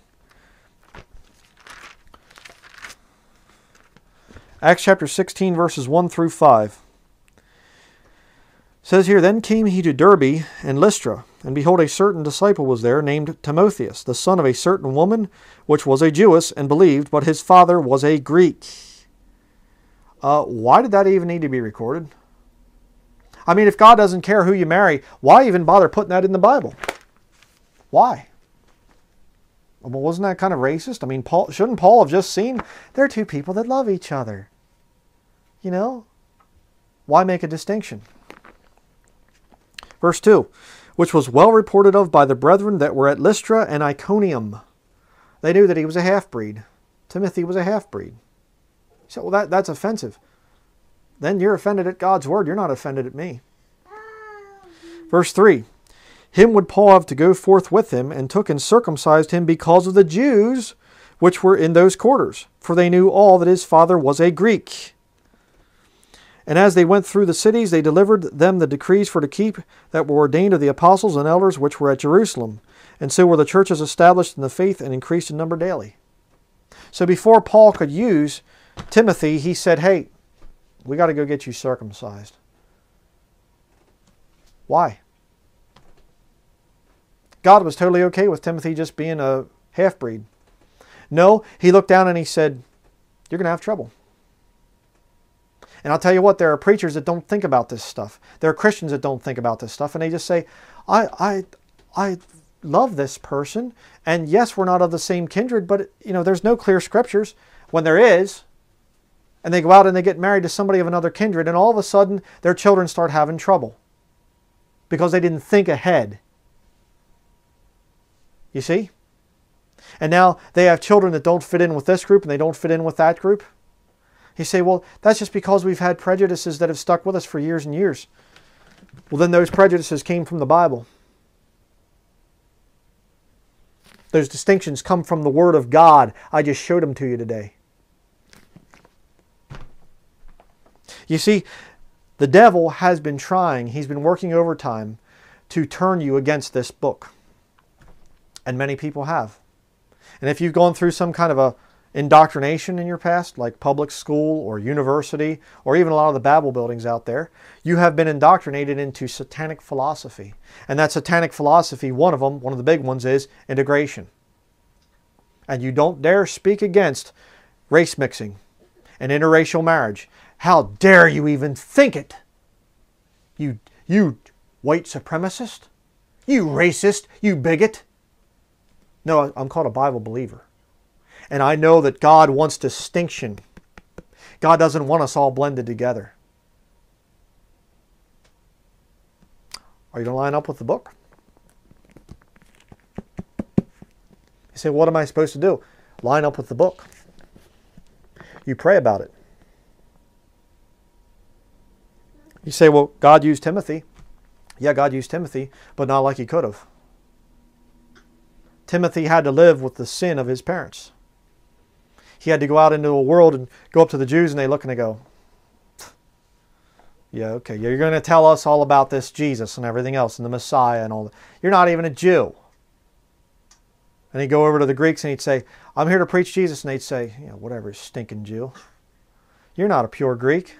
Acts chapter 16 verses 1 through 5. It says here, then came he to Derbe and Lystra, and behold, a certain disciple was there named Timotheus, the son of a certain woman, which was a Jewess and believed, but his father was a Greek. Why did that even need to be recorded? I mean, if God doesn't care who you marry, why even bother putting that in the Bible? Why? Well, wasn't that kind of racist? I mean, shouldn't Paul have just seen there are two people that love each other? You know? Why make a distinction? Verse 2, which was well reported of by the brethren that were at Lystra and Iconium. They knew that he was a half-breed. Timothy was a half-breed. So, well, that's offensive. Then you're offended at God's word. You're not offended at me. Verse 3. Him would Paul have to go forth with him, and took and circumcised him because of the Jews which were in those quarters, for they knew all that his father was a Greek. And as they went through the cities, they delivered them the decrees for to keep that were ordained of the apostles and elders which were at Jerusalem. And so were the churches established in the faith and increased in number daily. So before Paul could use Timothy, he said, hey, we got to go get you circumcised. Why? God was totally okay with Timothy just being a half-breed. No, he looked down and he said, you're going to have trouble. And I'll tell you what, there are preachers that don't think about this stuff. There are Christians that don't think about this stuff. And they just say, I love this person. And yes, we're not of the same kindred, but you know, there's no clear scriptures. When there is, and they go out and they get married to somebody of another kindred, and all of a sudden their children start having trouble because they didn't think ahead. You see? And now they have children that don't fit in with this group and they don't fit in with that group. You say, well, that's just because we've had prejudices that have stuck with us for years and years. Well, then those prejudices came from the Bible. Those distinctions come from the Word of God. I just showed them to you today. You see, the devil has been trying, he's been working overtime to turn you against this book. And many people have. And if you've gone through some kind of a indoctrination in your past, like public school or university, or even a lot of the Babel buildings out there, you have been indoctrinated into satanic philosophy. And that satanic philosophy, one of the big ones, is integration. And you don't dare speak against race mixing and interracial marriage. How dare you even think it? You white supremacist? You racist? You bigot? No, I'm called a Bible believer. And I know that God wants distinction. God doesn't want us all blended together. Are you going to line up with the book? You say, what am I supposed to do? Line up with the book. You pray about it. You say, well, God used Timothy. Yeah, God used Timothy, but not like he could have. Timothy had to live with the sin of his parents. He had to go out into the world and go up to the Jews, and they look and they go, yeah, okay, you're going to tell us all about this Jesus and everything else and the Messiah and all that. You're not even a Jew. And he'd go over to the Greeks and he'd say, I'm here to preach Jesus. And they'd say, yeah, whatever, stinking Jew. You're not a pure Greek.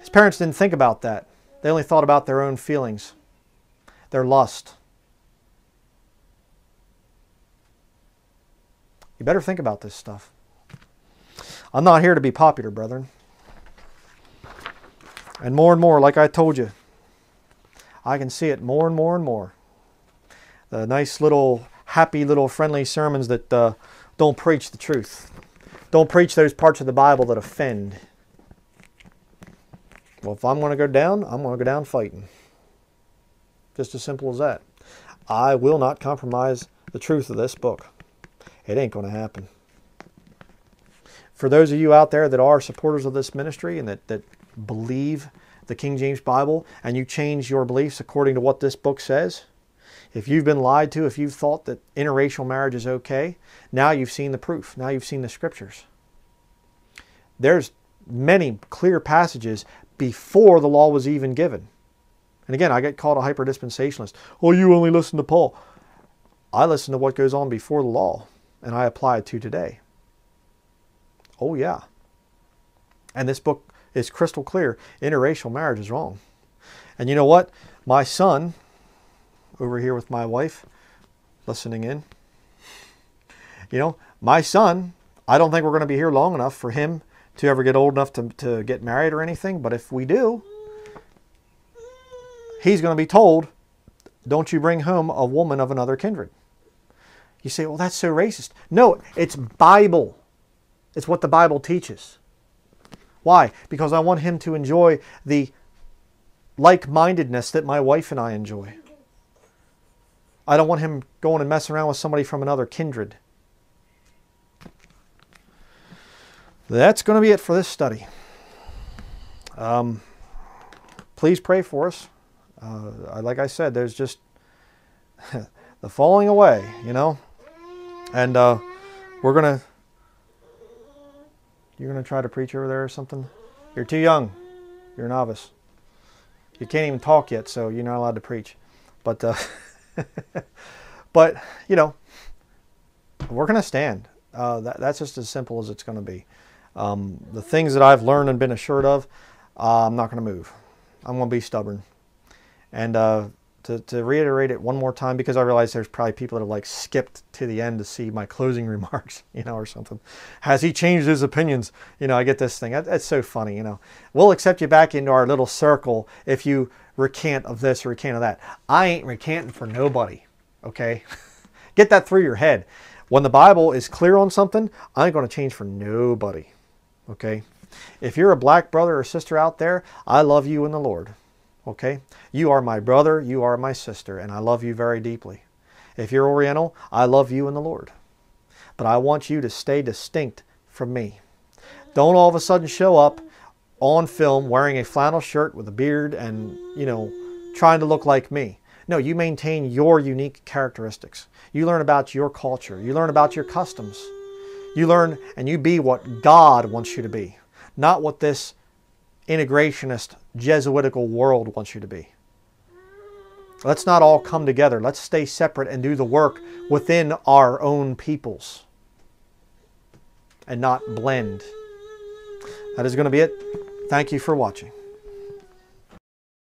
His parents didn't think about that. They only thought about their own feelings, their lust. You better think about this stuff. I'm not here to be popular, brethren. And more, like I told you, I can see it more and more and more. The nice little, happy little friendly sermons that don't preach the truth. Don't preach those parts of the Bible that offend. Well, if I'm going to go down, I'm going to go down fighting. Just as simple as that. I will not compromise the truth of this book. It ain't going to happen. For those of you out there that are supporters of this ministry and that believe the King James Bible and you change your beliefs according to what this book says, if you've been lied to, if you've thought that interracial marriage is okay, now you've seen the proof. Now you've seen the scriptures. There's many clear passages before the law was even given. And again, I get called a hyper-dispensationalist. Oh, you only listen to Paul. I listen to what goes on before the law. And I apply it to today. Oh yeah. And this book is crystal clear. Interracial marriage is wrong. And you know what? My son, over here with my wife, listening in. You know, my son, I don't think we're going to be here long enough for him to ever get old enough to get married or anything. But if we do, he's going to be told, don't you bring home a woman of another kindred. You say, well, that's so racist. No, it's Bible. It's what the Bible teaches. Why? Because I want him to enjoy the like-mindedness that my wife and I enjoy. I don't want him going and messing around with somebody from another kindred. That's going to be it for this study. Please pray for us. Like I said, there's just... the falling away, you know, and you're going to try to preach over there or something? You're too young. You're a novice. You can't even talk yet, so you're not allowed to preach. But, but you know, we're going to stand. That's just as simple as it's going to be. The things that I've learned and been assured of, I'm not going to move. I'm going to be stubborn. And, to reiterate it one more time, because I realize there's probably people that have like skipped to the end to see my closing remarks, you know, or something. Has he changed his opinions? You know, I get this thing. That's so funny, you know. We'll accept you back into our little circle if you recant of this or recant of that. I ain't recanting for nobody, okay? Get that through your head. When the Bible is clear on something, I ain't going to change for nobody, okay? If you're a black brother or sister out there, I love you in the Lord. Okay? You are my brother, you are my sister, and I love you very deeply. If you're Oriental, I love you in the Lord. But I want you to stay distinct from me. Don't all of a sudden show up on film wearing a flannel shirt with a beard and, you know, trying to look like me. No, you maintain your unique characteristics. You learn about your culture. You learn about your customs. You learn and you be what God wants you to be, not what this integrationist, Jesuitical world wants you to be. Let's not all come together. Let's stay separate and do the work within our own peoples and not blend. That is going to be it. Thank you for watching.